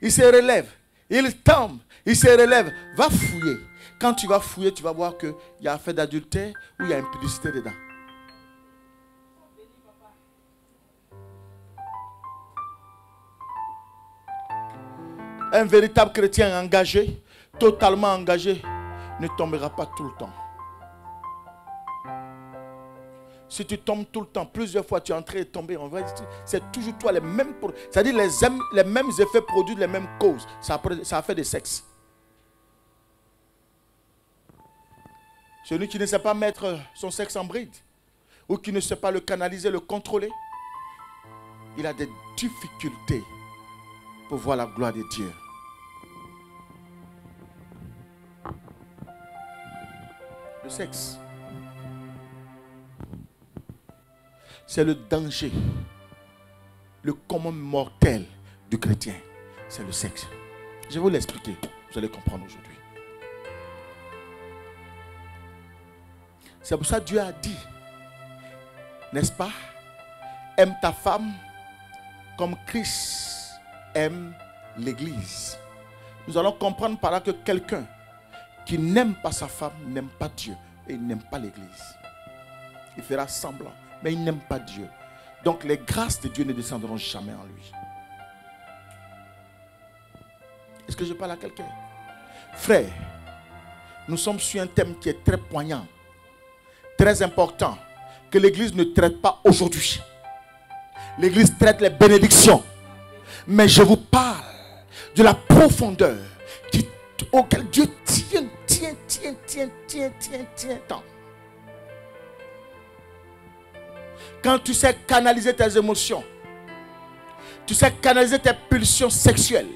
Ils se relèvent. Ils tombent. Ils se relèvent. Va fouiller. Quand tu vas fouiller, tu vas voir qu'il y a affaire d'adultère ou il y a impudicité dedans. Un véritable chrétien engagé, totalement engagé, ne tombera pas tout le temps. Si tu tombes tout le temps, plusieurs fois tu es en train de tomber, c'est toujours toi les mêmes, c'est-à-dire les mêmes effets produisent les mêmes causes. Ça a fait des sexes. Celui qui ne sait pas mettre son sexe en bride, ou qui ne sait pas le canaliser, le contrôler, il a des difficultés pour voir la gloire de Dieu. Le sexe, c'est le danger, le commun mortel du chrétien, c'est le sexe. Je vais vous l'expliquer, vous allez comprendre aujourd'hui. C'est pour ça que Dieu a dit, n'est-ce pas? Aime ta femme comme Christ aime l'Église. Nous allons comprendre par là que quelqu'un qui n'aime pas sa femme, n'aime pas Dieu. Et il n'aime pas l'église. Il fera semblant, mais il n'aime pas Dieu. Donc les grâces de Dieu ne descendront jamais en lui. Est-ce que je parle à quelqu'un? Frère, nous sommes sur un thème qui est très poignant, très important, que l'église ne traite pas aujourd'hui. L'église traite les bénédictions. Mais je vous parle de la profondeur auquel Dieu tient tant. Quand tu sais canaliser tes émotions, tu sais canaliser tes pulsions sexuelles,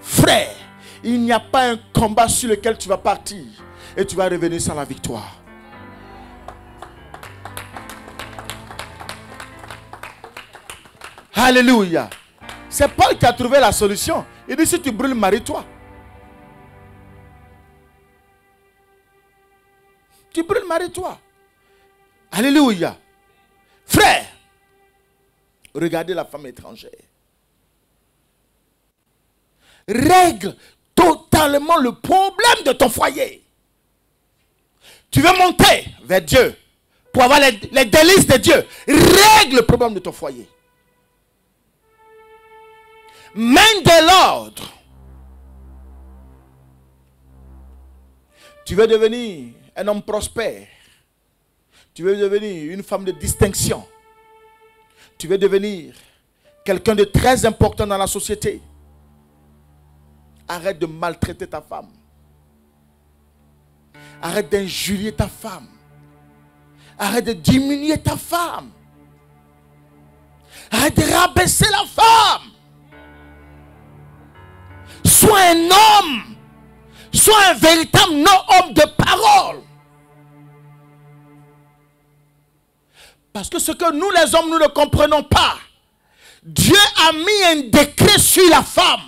frère, il n'y a pas un combat sur lequel tu vas partir et tu vas revenir sans la victoire. Alléluia. C'est Paul qui a trouvé la solution. Il dit, si tu brûles, marie-toi. Tu brûles, marie-toi. Alléluia. Frère, regardez la femme étrangère. Règle totalement le problème de ton foyer. Tu veux monter vers Dieu pour avoir les délices de Dieu. Règle le problème de ton foyer. Mène de l'ordre. Tu veux devenir un homme prospère. Tu veux devenir une femme de distinction. Tu veux devenir quelqu'un de très important dans la société. Arrête de maltraiter ta femme. Arrête d'injurier ta femme. Arrête de diminuer ta femme. Arrête de rabaisser la femme. Sois un homme. Sois un véritable non-homme de parole. Parce que ce que nous les hommes, nous ne comprenons pas. Dieu a mis un décret sur la femme.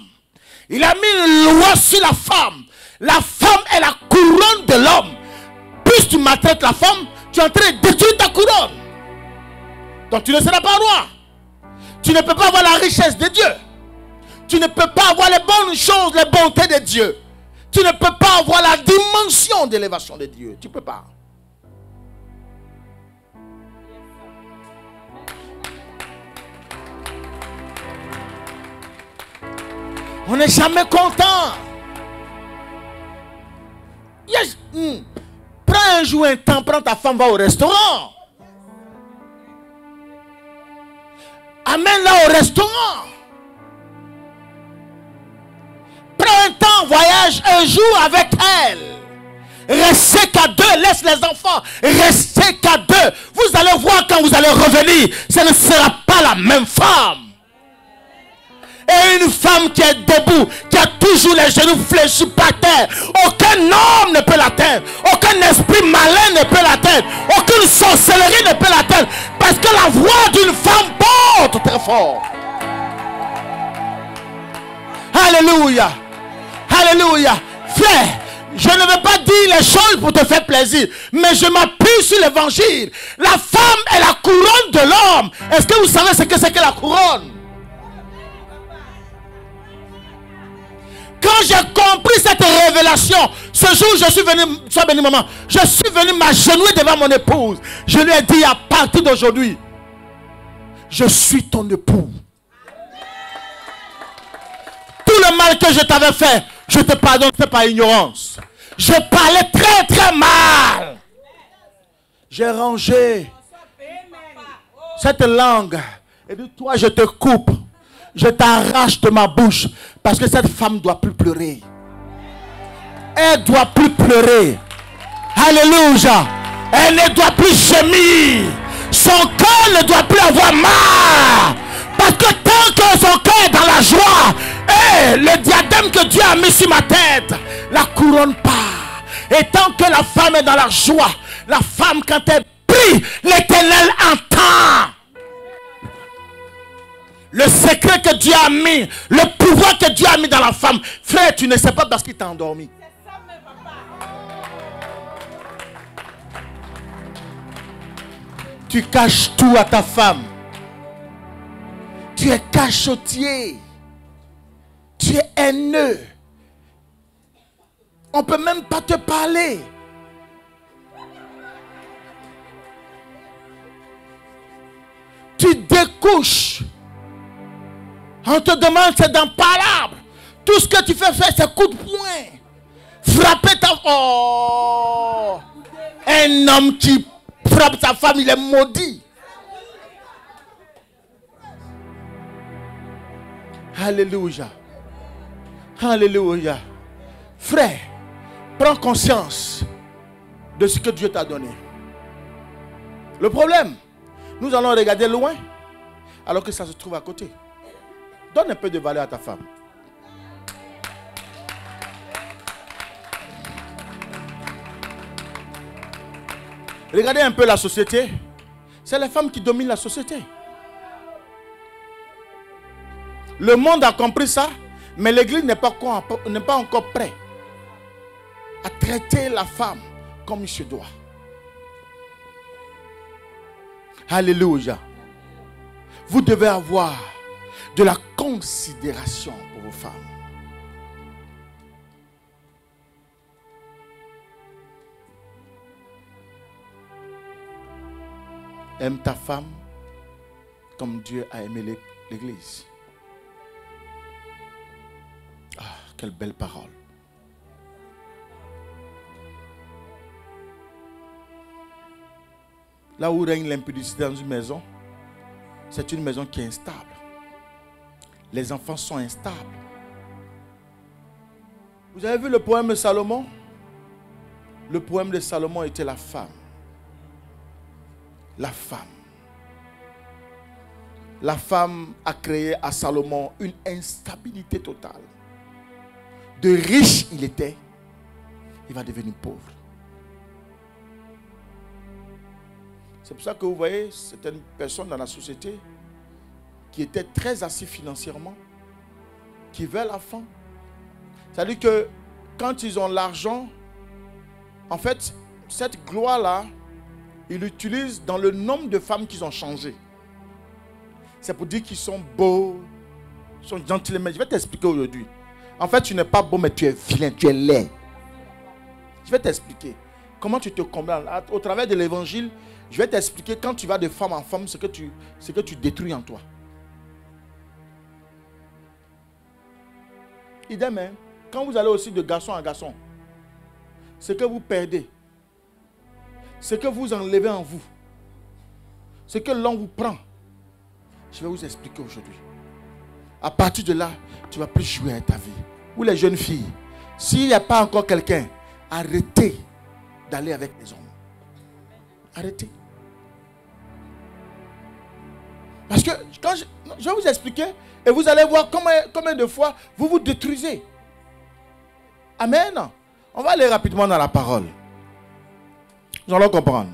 Il a mis une loi sur la femme. La femme est la couronne de l'homme. Plus tu maltraites la femme, tu es en train de détruire ta couronne. Donc tu ne seras pas roi. Tu ne peux pas avoir la richesse de Dieu. Tu ne peux pas avoir les bonnes choses, les bontés de Dieu. Tu ne peux pas avoir la dimension d'élévation de Dieu. Tu ne peux pas. On n'est jamais content. Yes. Prends un jour, un temps, prends ta femme, va au restaurant. Amène-la au restaurant. Prends un temps, voyage un jour avec elle. Restez qu'à deux, laisse les enfants. Restez qu'à deux. Vous allez voir quand vous allez revenir, ce ne sera pas la même femme. Et une femme qui est debout, qui a toujours les genoux fléchis par terre, aucun homme ne peut l'atteindre, aucun esprit malin ne peut l'atteindre, aucune sorcellerie ne peut l'atteindre, parce que la voix d'une femme porte très fort. Alléluia, alléluia. Frère, je ne veux pas dire les choses pour te faire plaisir, mais je m'appuie sur l'évangile. La femme est la couronne de l'homme. Est-ce que vous savez ce que c'est que la couronne? Quand j'ai compris cette révélation, ce jour je suis venu, sois béni maman, je suis venu m'agenouiller devant mon épouse. Je lui ai dit, à partir d'aujourd'hui, je suis ton époux. Tout le mal que je t'avais fait, je te pardonne, c'est par ignorance. Je parlais très très mal. J'ai rangé cette langue. Et de toi je te coupe. Je t'arrache de ma bouche. Parce que cette femme ne doit plus pleurer. Elle ne doit plus pleurer. Alléluia. Elle ne doit plus gémir. Son cœur ne doit plus avoir mal. Parce que tant que son cœur est dans la joie, et le diadème que Dieu a mis sur ma tête, la couronne part. Et tant que la femme est dans la joie, la femme quand elle prie, l'Éternel entend. Le secret que Dieu a mis, le pouvoir que Dieu a mis dans la femme. Frère, tu ne sais pas parce qu'il t'a endormi. C'est ça, mais papa. Tu caches tout à ta femme. Tu es cachotier. Tu es haineux. On ne peut même pas te parler. Tu découches. On te demande, c'est dans palabre. Tout ce que tu fais faire, c'est coup de poing. Frapper ta... Oh! Un homme qui frappe sa femme, il est maudit. Alléluia. Alléluia. Frère, prends conscience de ce que Dieu t'a donné. Le problème, nous allons regarder loin, alors que ça se trouve à côté. Donne un peu de valeur à ta femme. Regardez un peu la société. C'est les femmes qui dominent la société. Le monde a compris ça, mais l'église n'est pas encore prête à traiter la femme comme il se doit. Alléluia. Vous devez avoir de la considération pour vos femmes. Aime ta femme comme Dieu a aimé l'Église. Ah, quelle belle parole. Là où règne l'impudicité dans une maison, c'est une maison qui est instable. Les enfants sont instables. Vous avez vu le poème de Salomon? Le poème de Salomon était la femme. La femme. La femme a créé à Salomon une instabilité totale. De riche il était, il va devenir pauvre. C'est pour ça que vous voyez certaines personnes dans la société qui étaient très assises financièrement, qui veulent la fin. C'est-à-dire que quand ils ont l'argent, en fait, cette gloire-là, ils l'utilisent dans le nombre de femmes qu'ils ont changées. C'est pour dire qu'ils sont beaux, ils sont gentlemen. Je vais t'expliquer aujourd'hui. En fait, tu n'es pas beau, mais tu es vilain, tu es laid. Je vais t'expliquer. Comment tu te combats au travers de l'évangile, je vais t'expliquer quand tu vas de femme en femme ce que tu détruis en toi. Idem, hein? Quand vous allez aussi de garçon en garçon, ce que vous perdez, ce que vous enlevez en vous, ce que l'homme vous prend, je vais vous expliquer aujourd'hui. À partir de là, tu ne vas plus jouer à ta vie. Ou les jeunes filles, s'il n'y a pas encore quelqu'un, arrêtez d'aller avec les hommes. Arrêtez. Parce que quand je vais vous expliquer et vous allez voir combien de fois vous vous détruisez. Amen. On va aller rapidement dans la parole. Nous allons comprendre.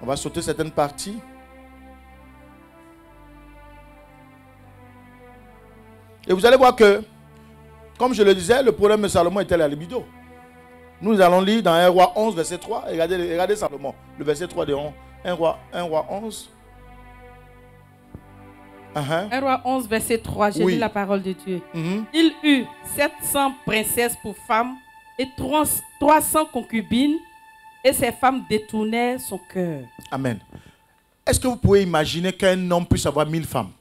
On va sauter certaines parties. Et vous allez voir que, comme je le disais, le problème de Salomon était la libido. Nous allons lire dans 1 Roi 11, verset 3. Regardez Salomon, le verset 3 de 1 Roi 11. Uh-huh. 1 Roi 11, verset 3. J'ai lu la parole de Dieu. Uh-huh. Il eut 700 princesses pour femmes et 300 concubines, et ces femmes détournaient son cœur. Amen. Est-ce que vous pouvez imaginer qu'un homme puisse avoir 1000 femmes?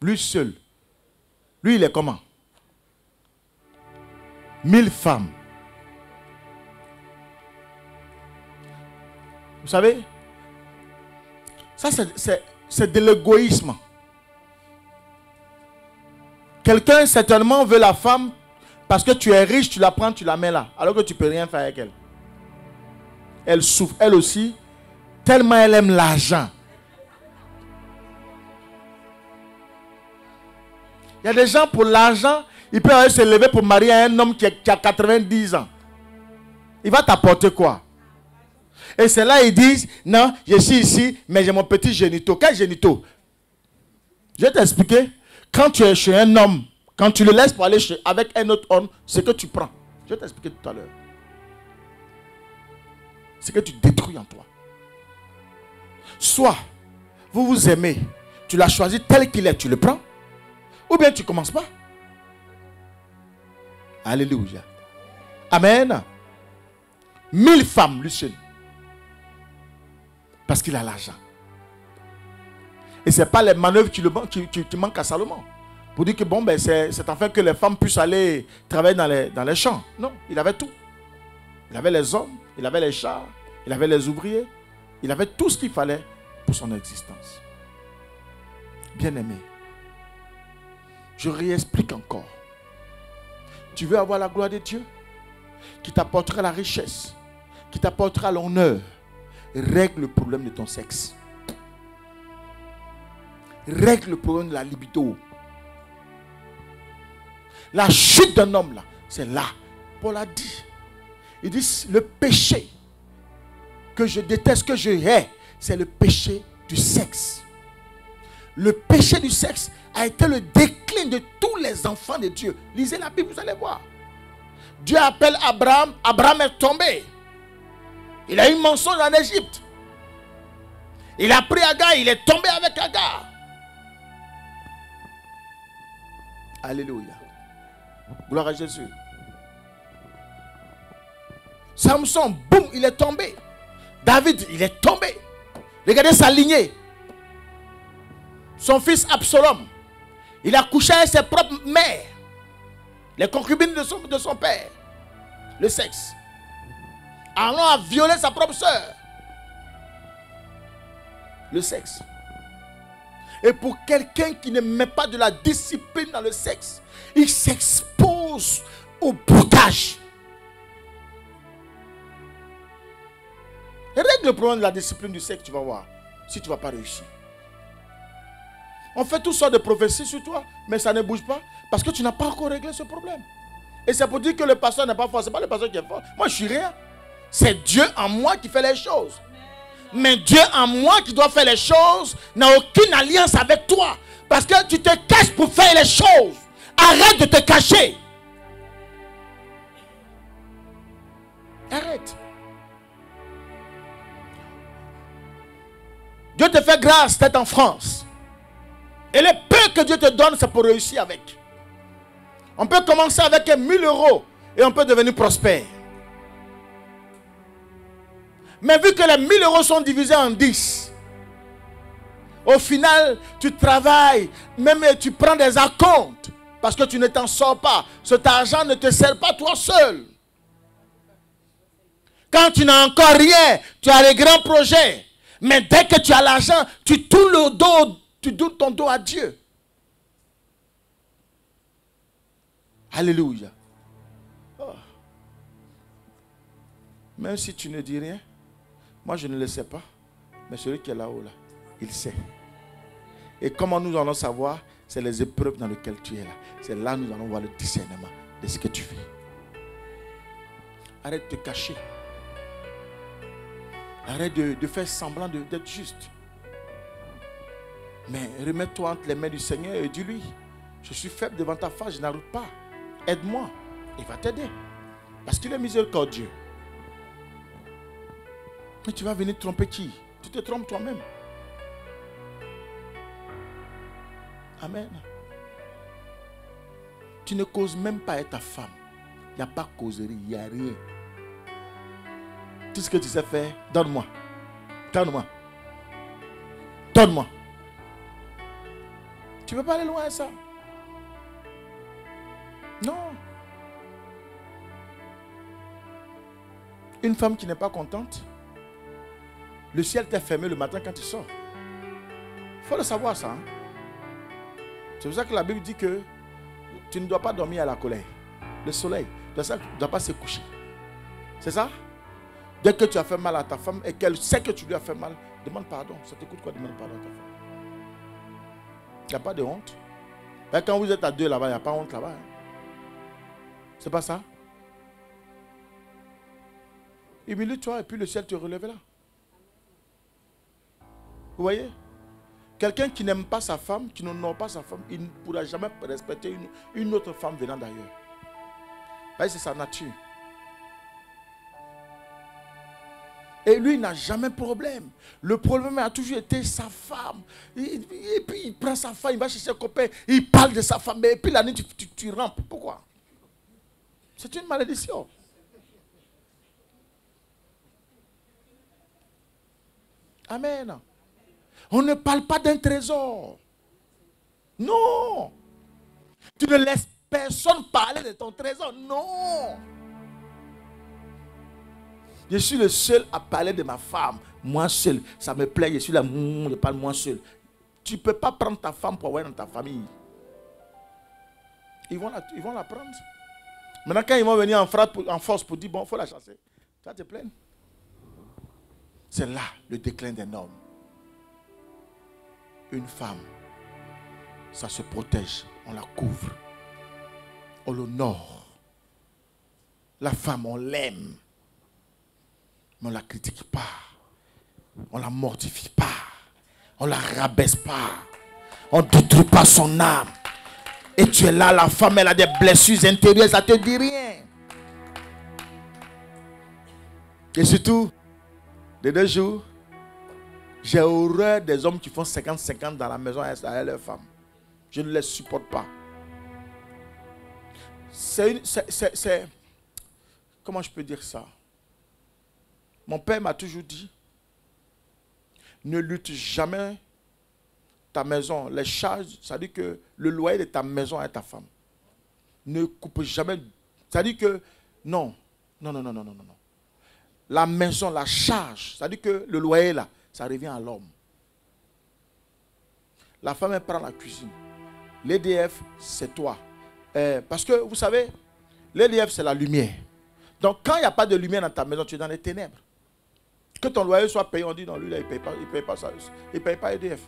Lui seul. Lui, il est comment? 1000 femmes. Vous savez, ça c'est de l'égoïsme. Quelqu'un certainement veut la femme parce que tu es riche, tu la prends, tu la mets là, alors que tu ne peux rien faire avec elle. Elle souffre, elle aussi, tellement elle aime l'argent. Il y a des gens pour l'argent, ils peuvent aller se lever pour marier un homme qui a 90 ans. Il va t'apporter quoi? Et c'est là ils disent, non, je suis ici, mais j'ai mon petit génito. Quel génito? Je vais t'expliquer. Quand tu es chez un homme, quand tu le laisses pour aller avec un autre homme, ce que tu prends. Je vais t'expliquer tout à l'heure. Ce que tu détruis en toi. Soit, vous vous aimez, tu l'as choisi tel qu'il est, tu le prends. Ou bien tu ne commences pas. Alléluia. Amen. 1000 femmes, Lucien. Parce qu'il a l'argent. Et ce n'est pas les manœuvres qui manquent à Salomon. Pour dire que bon, ben, c'est afin que les femmes puissent aller travailler dans les champs. Non, il avait tout. Il avait les hommes, il avait les chars, il avait les ouvriers. Il avait tout ce qu'il fallait pour son existence. Bien-aimé. Je réexplique encore. Tu veux avoir la gloire de Dieu qui t'apportera la richesse, qui t'apportera l'honneur. Règle le problème de ton sexe. Règle le problème de la libido. La chute d'un homme là, c'est là. Paul a dit. Il dit le péché que je déteste, que je hais, c'est le péché du sexe. Le péché du sexe a été le déclin de tous les enfants de Dieu. Lisez la Bible, vous allez voir. Dieu appelle Abraham. Abraham est tombé. Il a eu mensonge en Égypte. Il a pris Agar. Il est tombé avec Agar. Alléluia. Gloire à Jésus. Samson, boum, il est tombé. David, il est tombé. Regardez sa lignée. Son fils Absalom, il a couché avec ses propres mères, les concubines de son père, le sexe. Aaron a violé sa propre soeur, le sexe. Et pour quelqu'un qui ne met pas de la discipline dans le sexe, il s'expose au boutage. Règle le problème de la discipline du sexe, tu vas voir, si tu ne vas pas réussir. On fait toutes sortes de prophéties sur toi, mais ça ne bouge pas parce que tu n'as pas encore réglé ce problème. Et c'est pour dire que le pasteur n'est pas fort. Ce n'est pas le pasteur qui est fort. Moi, je suis rien. C'est Dieu en moi qui fait les choses. Mais Dieu en moi qui doit faire les choses n'a aucune alliance avec toi. Parce que tu te caches pour faire les choses. Arrête de te cacher. Arrête. Dieu te fait grâce d'être en France. Et le peu que Dieu te donne, c'est pour réussir avec. On peut commencer avec 1 000 euros et on peut devenir prospère. Mais vu que les 1 000 euros sont divisés en 10, au final, tu travailles, même tu prends des acomptes parce que tu ne t'en sors pas. Cet argent ne te sert pas toi seul. Quand tu n'as encore rien, tu as les grands projets. Mais dès que tu as l'argent, tu tournes le dos, tu tournes ton dos à Dieu. Alléluia. Oh. Même si tu ne dis rien, moi je ne le sais pas, mais celui qui est là-haut, là, il sait. Et comment nous allons savoir? C'est les épreuves dans lesquelles tu es là. C'est là que nous allons voir le discernement de ce que tu vis. Arrête de te cacher. Arrête de faire semblant d'être juste. Mais remets-toi entre les mains du Seigneur et dis-lui, je suis faible devant ta face, je n'arrive pas. Aide-moi. Il va t'aider. Parce qu'il est miséricordieux. Mais tu vas venir tromper qui? Tu te trompes toi-même. Amen. Tu ne causes même pas avec ta femme. Il n'y a pas causerie, il n'y a rien. Tout ce que tu sais faire, donne-moi. Donne-moi. Donne-moi. Tu ne peux pas aller loin à ça. Non. Une femme qui n'est pas contente, le ciel t'est fermé le matin quand tu sors. Il faut le savoir ça. Hein? C'est pour ça que la Bible dit que tu ne dois pas dormir à la colère. Le soleil, tu ne dois pas se coucher. C'est ça? Dès que tu as fait mal à ta femme et qu'elle sait que tu lui as fait mal, demande pardon. Ça te coûte quoi demander pardon à ta femme? Il n'y a pas de honte. Et quand vous êtes à deux là-bas, il n'y a pas honte là-bas. Hein? C'est pas ça? Humilie-toi et puis le ciel te relèvera. Vous voyez? Quelqu'un qui n'aime pas sa femme, qui n'honore pas sa femme, il ne pourra jamais respecter une autre femme venant d'ailleurs. C'est sa nature. Et lui, il n'a jamais de problème. Le problème a toujours été sa femme. Et puis, il prend sa femme, il va chercher un copain, il parle de sa femme, et puis la nuit, tu rampes. Pourquoi? C'est une malédiction. Amen. On ne parle pas d'un trésor. Non. Tu ne laisses personne parler de ton trésor. Non. Je suis le seul à parler de ma femme. Moi seul. Ça me plaît. Je suis là. Je parle moi seul. Tu ne peux pas prendre ta femme pour aller dans ta famille. Ils vont la prendre. Maintenant, quand ils vont venir en force pour dire, bon, il faut la chasser. Ça te plaît? C'est là le déclin d'un homme. Une femme, ça se protège. On la couvre. On l'honore. La femme, on l'aime. Mais on ne la critique pas. On ne la mortifie pas. On ne la rabaisse pas. On ne détruit pas son âme. Et tu es là, la femme, elle a des blessures intérieures, ça ne te dit rien. Et surtout, de 2 jours, j'ai horreur des hommes qui font 50-50 dans la maison avec leurs femmes. Je ne les supporte pas. Comment je peux dire ça? Mon père m'a toujours dit, ne lutte jamais ta maison. Les charges, ça dit que le loyer de ta maison est ta femme. Ne coupe jamais. Ça dit que non. La maison, la charge, ça dit que le loyer là, ça revient à l'homme. La femme, elle prend la cuisine. L'EDF, c'est toi. Parce que vous savez, l'EDF, c'est la lumière. Donc quand il n'y a pas de lumière dans ta maison, tu es dans les ténèbres. Que ton loyer soit payé, on dit non, lui là, il ne paye pas, il paye pas ça, il ne paye pas EDF.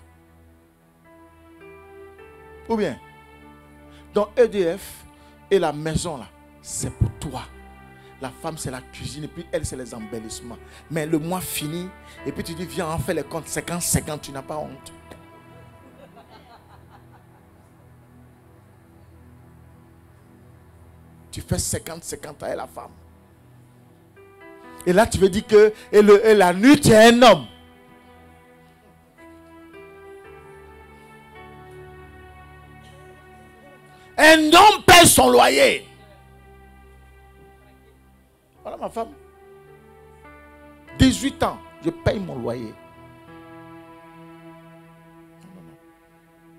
Ou bien, dans EDF et la maison là, c'est pour toi. La femme, c'est la cuisine, et puis elle, c'est les embellissements. Mais le mois fini, et puis tu dis, viens, on fait les comptes, 50-50, tu n'as pas honte. Tu fais 50-50 à la femme. Et là, tu veux dire que, et la nuit, tu es un homme. Un homme paie son loyer. Voilà ma femme. 18 ans, je paye mon loyer.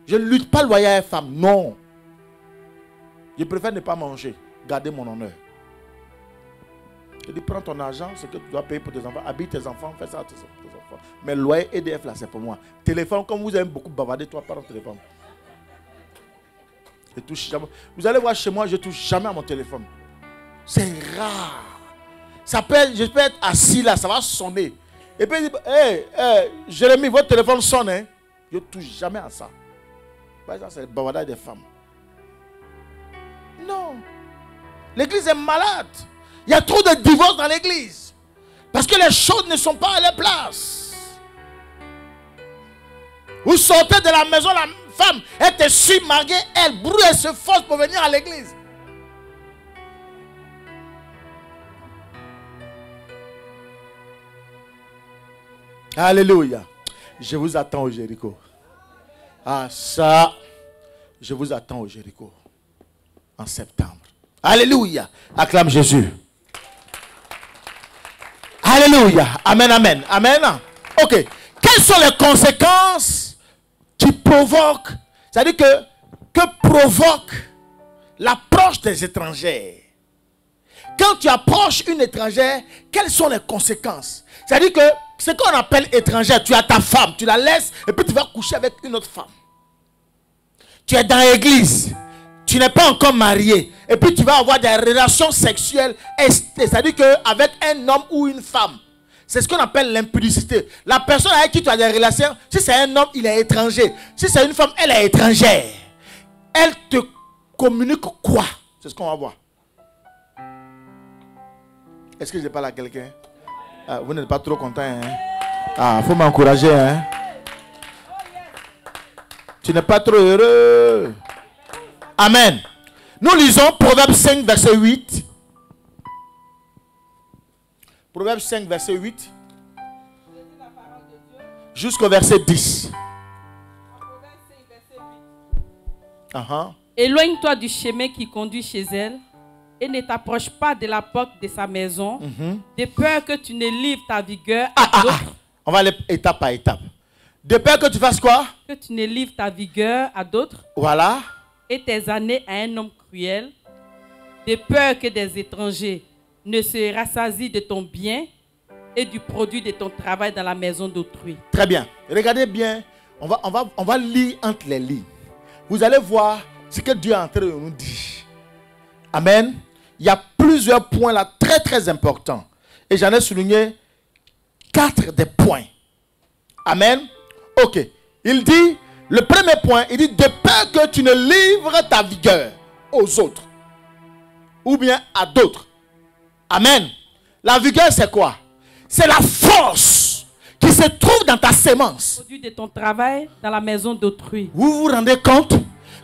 Je ne lutte pas loyer à une femme, non. Je préfère ne pas manger, garder mon honneur. Je dis, prends ton argent, ce que tu dois payer pour tes enfants, habille tes enfants, fais ça à tes enfants. Mais loyer EDF là, c'est pour moi. Téléphone, comme vous aimez beaucoup bavarder, toi, parle au téléphone. Je touche jamais. Vous allez voir chez moi, je ne touche jamais à mon téléphone. C'est rare. Ça peut être, je peux être assis là, ça va sonner. Et puis, Jérémy, votre téléphone sonne. Hein? Je ne touche jamais à ça. C'est le bavardage des femmes. Non. L'église est malade. Il y a trop de divorces dans l'église. Parce que les choses ne sont pas à leur place. Vous sortez de la maison, la femme était submarguée, elle brûle, elle se force pour venir à l'église. Alléluia. Je vous attends au Jéricho. Ah ça, je vous attends au Jéricho. En septembre. Alléluia. Acclame Jésus. Alléluia. Amen, amen. Amen. Ok. Quelles sont les conséquences qui provoquent, c'est-à-dire que provoque l'approche des étrangers? Quand tu approches une étrangère, quelles sont les conséquences? C'est-à-dire que ce qu'on appelle étrangère, tu as ta femme, tu la laisses et puis tu vas coucher avec une autre femme. Tu es dans l'église, tu n'es pas encore marié et puis tu vas avoir des relations sexuelles, c'est-à-dire qu'avec un homme ou une femme. C'est ce qu'on appelle l'impudicité. La personne avec qui tu as des relations, si c'est un homme, il est étranger. Si c'est une femme, elle est étrangère. Elle te communique quoi? C'est ce qu'on va voir. Est-ce que je parle à quelqu'un? Ah, vous n'êtes pas trop content, hein? Ah, faut m'encourager, hein? Tu n'es pas trop heureux. Amen. Nous lisons Proverbe 5, verset 8. Proverbe 5, verset 8 jusqu'au verset 10. Éloigne-toi du chemin qui conduit chez elle et ne t'approche pas de la porte de sa maison, de peur que tu ne livres ta vigueur à d'autres. On va aller étape par étape. De peur que tu fasses quoi? Que tu ne livres ta vigueur à d'autres. Voilà. Et tes années à un homme cruel, de peur que des étrangers ne se rassasie de ton bien et du produit de ton travail dans la maison d'autrui. Très bien. Regardez bien. On va lire entre les lignes. Vous allez voir ce que Dieu est en train de nous dire. Amen. Il y a plusieurs points là très très importants. Et j'en ai souligné 4 des points. Amen. Ok. Il dit, le premier point, il dit, de peur que tu ne livres ta vigueur aux autres. Ou bien à d'autres. Amen. La vigueur, c'est quoi? C'est la force qui se trouve dans ta sémence. Produit de ton travail dans la maison d'autrui. Vous vous rendez compte?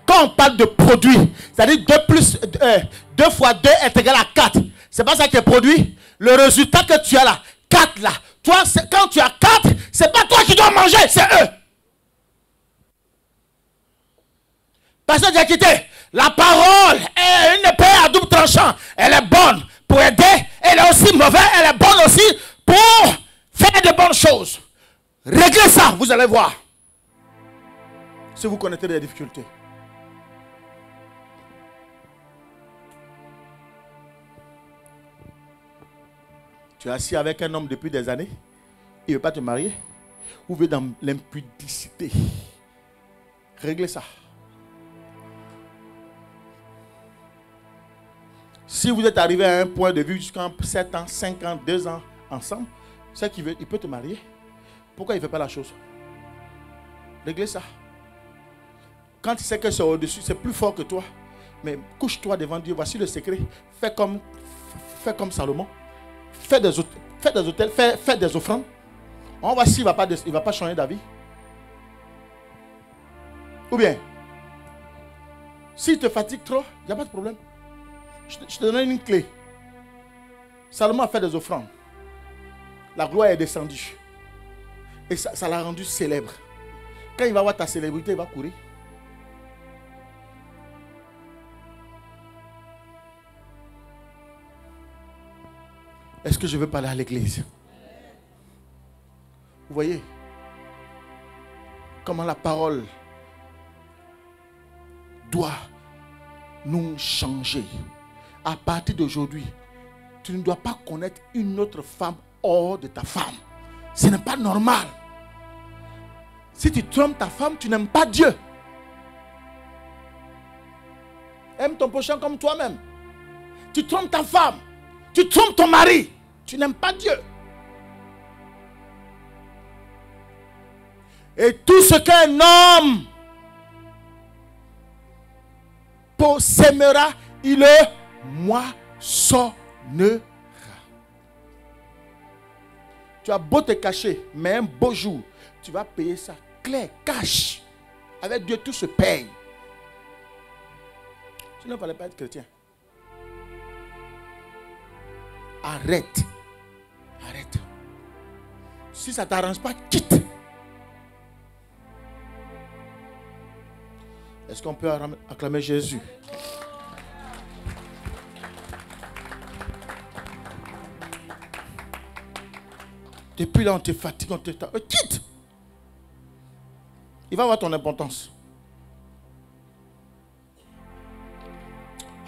Quand on parle de produit, c'est-à-dire 2 × 2 = 4. C'est pas ça qui est produit? Le résultat que tu as là, 4 là. Toi, quand tu as 4, c'est pas toi qui dois manger, c'est eux. Personne qui a quitté. La parole est une épée à double tranchant. Elle est bonne pour aider, elle est aussi mauvaise, elle est bonne aussi pour faire de bonnes choses. Réglez ça, vous allez voir. Si vous connaissez des difficultés. Tu es assis avec un homme depuis des années, il ne veut pas te marier. Vous vivez dans l'impudicité. Réglez ça. Si vous êtes arrivé à un point de vue jusqu'à 7 ans, 5 ans, 2 ans ensemble, c'est qu'il veut, il peut te marier. Pourquoi il ne fait pas la chose? Réglez ça. Quand il sait que c'est au-dessus, c'est plus fort que toi. Mais couche-toi devant Dieu, voici le secret. Fais comme Salomon. Fais des hôtels, fais des offrandes. On voit s'il ne va pas changer d'avis. Ou bien, s'il te fatigue trop, il n'y a pas de problème. Je te donne une clé. Salomon a fait des offrandes. La gloire est descendue. Et ça l'a rendu célèbre. Quand il va voir ta célébrité, il va courir. Est-ce que je veux parler à l'église? Vous voyez comment la parole doit nous changer. À partir d'aujourd'hui, tu ne dois pas connaître une autre femme hors de ta femme. Ce n'est pas normal. Si tu trompes ta femme, tu n'aimes pas Dieu. Aime ton prochain comme toi-même. Tu trompes ta femme, tu trompes ton mari, tu n'aimes pas Dieu. Et tout ce qu'un homme semera, il le moissonnera. Tu as beau te cacher, mais un beau jour, tu vas payer ça clair, cash. Avec Dieu, tout se paye. Tu ne fallait pas être chrétien. Arrête. Arrête. Si ça ne t'arrange pas, quitte. Est-ce qu'on peut acclamer Jésus? Depuis là, on te fatigue, on te tente. Quitte! Il va avoir ton importance.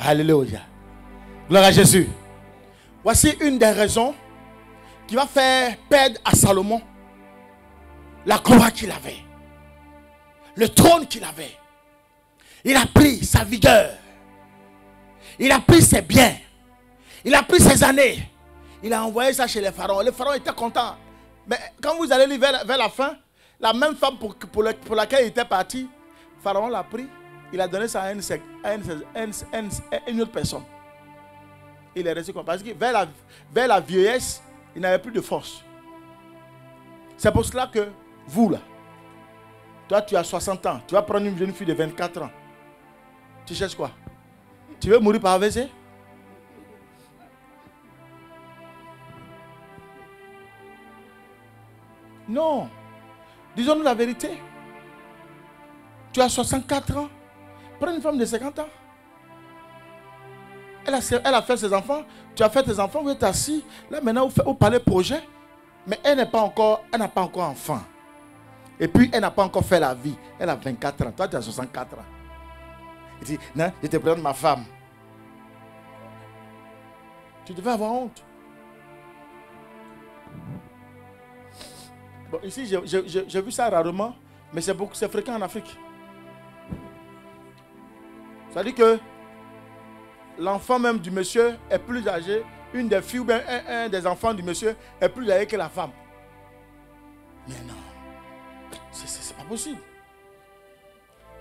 Alléluia. Gloire à Jésus. Voici une des raisons qui va faire perdre à Salomon la gloire qu'il avait, le trône qu'il avait. Il a pris sa vigueur. Il a pris ses biens. Il a pris ses années. Il a envoyé ça chez les pharaons. Les pharaons étaient contents. Mais quand vous allez lire vers la fin, la même femme pour laquelle il était parti, Pharaon l'a pris, il a donné ça à une autre personne. Il est resté comme ça. Parce que vers la vieillesse, il n'avait plus de force. C'est pour cela que vous, là, toi, tu as 60 ans, tu vas prendre une jeune fille de 24 ans. Tu cherches quoi? Tu veux mourir par AVC? Non. Disons-nous la vérité. Tu as 64 ans. Prends une femme de 50 ans. Elle a fait ses enfants. Tu as fait tes enfants. Vous êtes assis. Là, maintenant, vous parlez projet. Mais elle n'a pas encore enfant. Et puis, elle n'a pas encore fait la vie. Elle a 24 ans. Toi, tu as 64 ans. Il dit, non, je te présente ma femme. Tu devais avoir honte. Bon, ici, j'ai vu ça rarement, mais c'est fréquent en Afrique. Ça dit que l'enfant même du monsieur est plus âgé, une des filles ou bien un des enfants du monsieur est plus âgé que la femme. Mais non, c'est pas possible.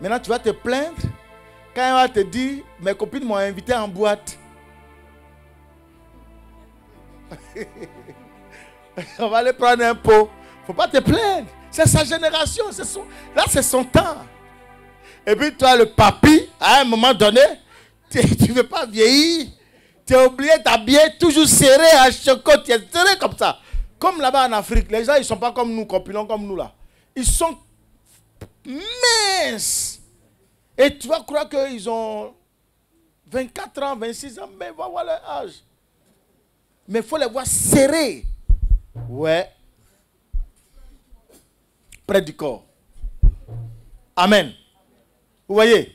Maintenant, tu vas te plaindre quand elle va te dire, mes copines m'ont invité en boîte. On va aller prendre un pot. Faut pas te plaindre. C'est sa génération. Là, c'est son temps. Et puis, toi, le papy, à un moment donné, tu ne veux pas vieillir. Tu es obligé d'habiller toujours serré à chocot. Tu es serré comme ça. Comme là-bas en Afrique. Les gens, ils ne sont pas comme nous, compilons comme nous là. Ils sont minces. Et tu vas croire qu'ils ont 24 ans, 26 ans. Mais va voir leur âge. Mais il faut les voir serrés. Ouais. Près du corps. Amen. Vous voyez?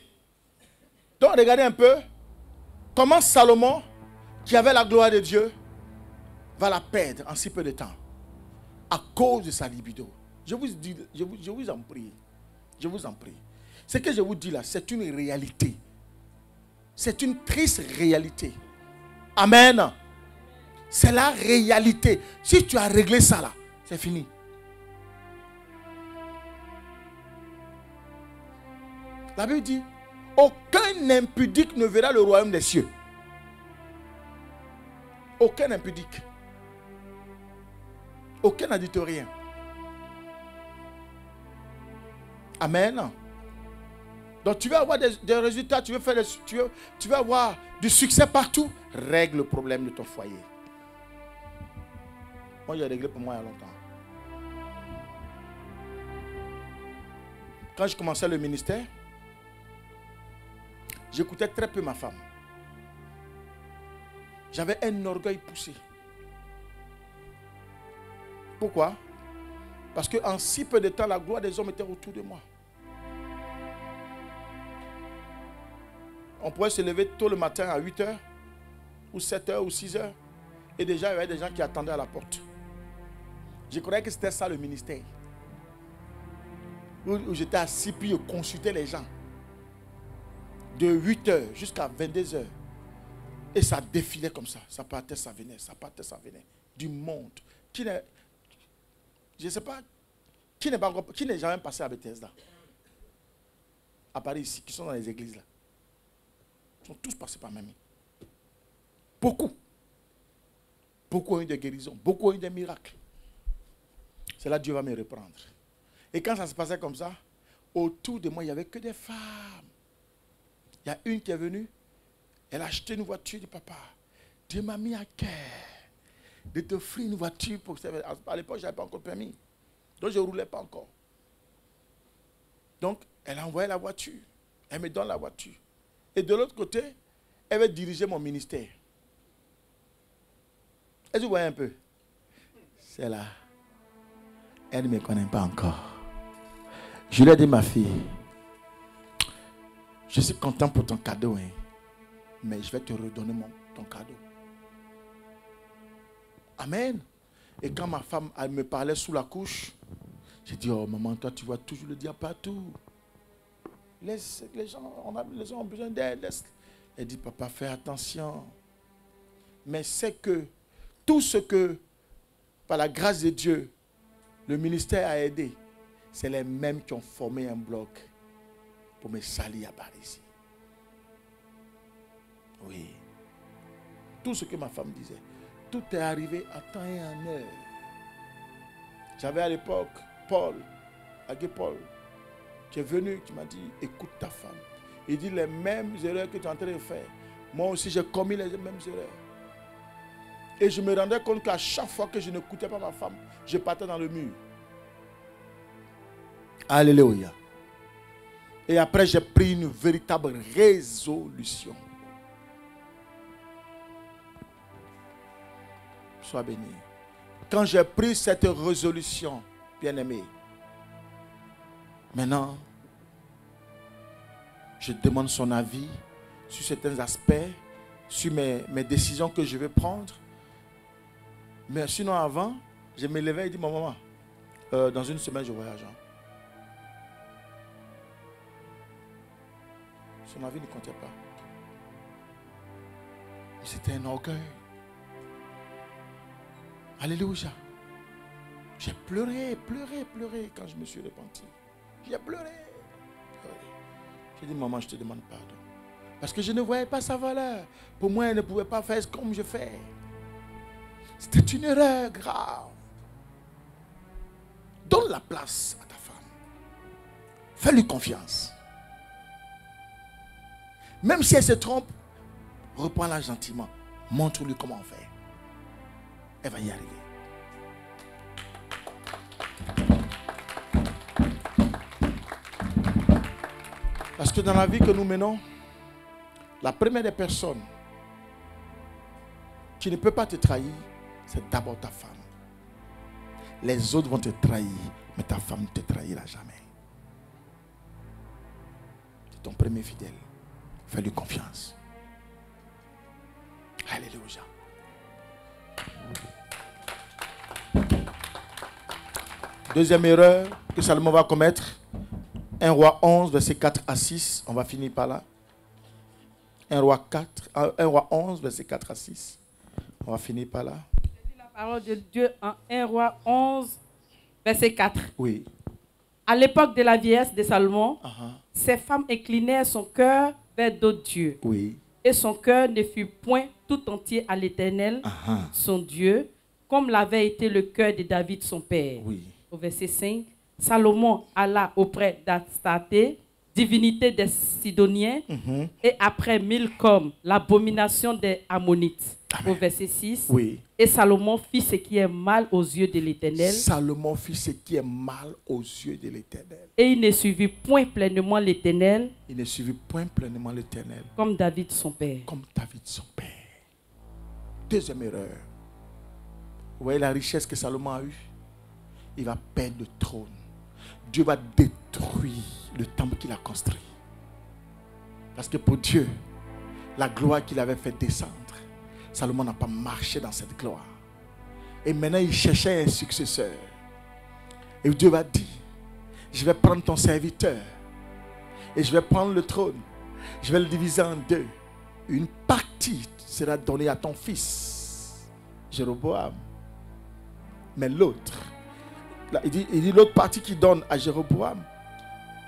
Donc regardez un peu comment Salomon, qui avait la gloire de Dieu, va la perdre en si peu de temps. À cause de sa libido. Je vous dis, je vous en prie. Je vous en prie. Ce que je vous dis là, c'est une réalité. C'est une triste réalité. Amen. C'est la réalité. Si tu as réglé ça là, c'est fini. La Bible dit, Aucun impudique ne verra le royaume des cieux. Aucun impudique. Aucun adultérien. Amen. Donc tu vas avoir des résultats, tu vas avoir du succès partout. Règle le problème de ton foyer. Moi, j'ai réglé pour moi il y a longtemps. Quand je commençais le ministère, j'écoutais très peu ma femme. J'avais un orgueil poussé. Pourquoi? Parce qu'en si peu de temps, la gloire des hommes était autour de moi. On pouvait se lever tôt le matin à 8 h, ou 7 h, ou 6 h. Et déjà, il y avait des gens qui attendaient à la porte. Je croyais que c'était ça le ministère. Où j'étais assis, puis je consultais les gens. De 8 h jusqu'à 22 h. Et ça défilait comme ça. Ça partait, ça venait, ça partait, ça venait. Du monde. Je ne sais pas. Qui n'est jamais passé à Bethesda? À Paris, ici, qui sont dans les églises là. Ils sont tous passés par même. Beaucoup. Beaucoup ont eu des guérisons. Beaucoup ont eu des miracles. C'est là que Dieu va me reprendre. Et quand ça se passait comme ça, autour de moi, il n'y avait que des femmes. Il y a une qui est venue, elle a acheté une voiture du papa. Dieu m'a mis à cœur de t'offrir une voiture pour que... À l'époque, je n'avais pas encore permis. Donc, je ne roulais pas encore. Donc, elle a envoyé la voiture. Elle me donne la voiture. Et de l'autre côté, elle veut diriger mon ministère. Est-ce que vous voyez un peu? C'est là. Elle ne me connaît pas encore. Je lui ai dit, ma fille, je suis content pour ton cadeau, hein, mais je vais te redonner ton cadeau. Amen. Et quand ma femme elle me parlait sous la couche, j'ai dit, oh maman, toi tu vois toujours le diable partout. Laisse les gens, les gens ont besoin d'aide. Elle dit, papa, fais attention. Mais c'est que tout ce que, par la grâce de Dieu, le ministère a aidé, c'est les mêmes qui ont formé un bloc pour me salir à Paris ici. Oui. Tout ce que ma femme disait, tout est arrivé à temps et en heure. J'avais à l'époque Paul, qui est venu, qui m'a dit, écoute ta femme. Il dit les mêmes erreurs que tu es en train de faire. Moi aussi, j'ai commis les mêmes erreurs. Et je me rendais compte qu'à chaque fois que je n'écoutais pas ma femme, je partais dans le mur. Alléluia. Et après, j'ai pris une véritable résolution. Sois béni. Quand j'ai pris cette résolution, bien-aimé, maintenant, je demande son avis sur certains aspects, sur mes décisions que je vais prendre. Mais sinon, avant, je me levais et dis, maman, dans une semaine, je voyage. Hein. Son avis ne comptait pas. C'était un orgueil. Alléluia. J'ai pleuré quand je me suis repenti. J'ai pleuré. J'ai dit, maman, je te demande pardon. Parce que je ne voyais pas sa valeur. Pour moi, elle ne pouvait pas faire comme je fais. C'était une erreur grave. Donne la place à ta femme. Fais-lui confiance. Même si elle se trompe, reprends-la gentiment. Montre-lui comment on fait. Elle va y arriver. Parce que dans la vie que nous menons, la première des personnes qui ne peut pas te trahir, c'est d'abord ta femme. Les autres vont te trahir, mais ta femme ne te trahira jamais. C'est ton premier fidèle. Fais-lui confiance. Alléluia. Deuxième erreur que Salomon va commettre. 1 Roi 11, verset 4 à 6. On va finir par là. 1 Roi 11, verset 4 à 6. On va finir par là. Je lis la parole de Dieu en 1 Roi 11, verset 4. Oui. À l'époque de la vieillesse de Salomon, ces femmes inclinèrent son cœur vers d'autres dieux. Oui. Et son cœur ne fut point tout entier à l'Éternel, son Dieu, comme l'avait été le cœur de David, son père. Oui. Au verset 5, Salomon alla auprès d'Astarté, divinité des Sidoniens, et après Milcom, l'abomination des Ammonites. Au verset 6, oui. Et Salomon fit ce qui est mal aux yeux de l'Éternel. Salomon fit ce qui est mal aux yeux de l'Éternel. Et il ne suivit point pleinement l'Éternel. Il ne suivit point pleinement l'Éternel. Comme David son père. Comme David son père. Deuxième erreur. Vous voyez la richesse que Salomon a eue? Il va perdre le trône. Dieu va détruire le temple qu'il a construit. Parce que pour Dieu, la gloire qu'il avait fait descendre, Salomon n'a pas marché dans cette gloire. Et maintenant, il cherchait un successeur. Et Dieu va dire, je vais prendre ton serviteur. Et je vais prendre le trône. Je vais le diviser en deux. Une partie sera donnée à ton fils, Jéroboam. Mais l'autre, il dit l'autre partie qu'il donne à Jéroboam,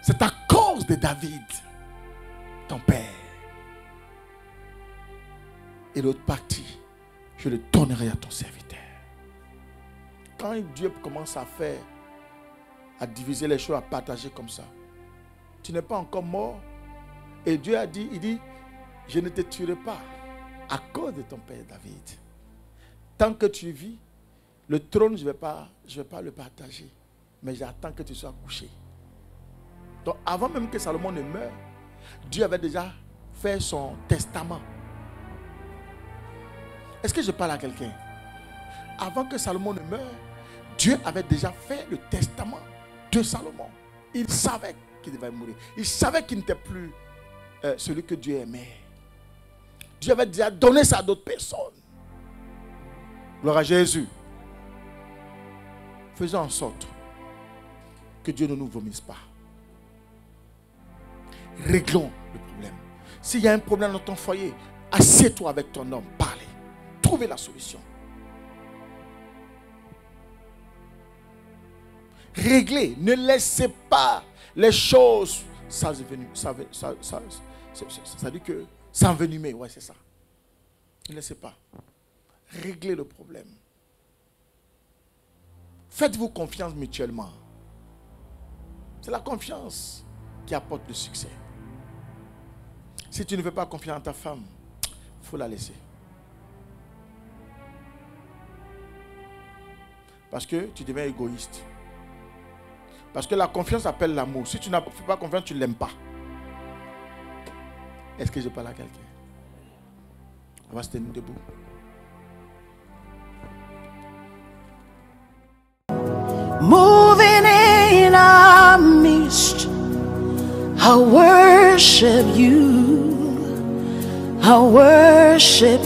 c'est à cause de David, ton père. Et l'autre partie, je le donnerai à ton serviteur. Quand Dieu commence à faire, à diviser les choses, à partager comme ça, tu n'es pas encore mort. Et Dieu a dit, il dit, je ne te tuerai pas à cause de ton père David. Tant que tu vis, le trône, je ne vais pas le partager. Mais j'attends que tu sois couché. Donc avant même que Salomon ne meure, Dieu avait déjà fait son testament. Est-ce que je parle à quelqu'un? Avant que Salomon ne meure, Dieu avait déjà fait le testament de Salomon. Il savait qu'il devait mourir. Il savait qu'il n'était plus celui que Dieu aimait. Dieu avait déjà donné ça à d'autres personnes. Gloire à Jésus. Faisons en sorte que Dieu ne nous vomisse pas. Réglons le problème. S'il y a un problème dans ton foyer, assieds-toi avec ton homme, parlez. Trouvez la solution. Réglez. Ne laissez pas les choses s'envenimer. Ça dit que s'envenimer, ouais, c'est ça. Ne laissez pas. Réglez le problème. Faites-vous confiance mutuellement. C'est la confiance qui apporte le succès. Si tu ne veux pas confier en ta femme, il faut la laisser. Parce que tu deviens égoïste. Parce que la confiance appelle l'amour. Si tu n'as pas confiance, tu ne l'aimes pas. Est-ce que je parle à quelqu'un? On va se tenir debout. Moving in our midst, I worship you. I worship you.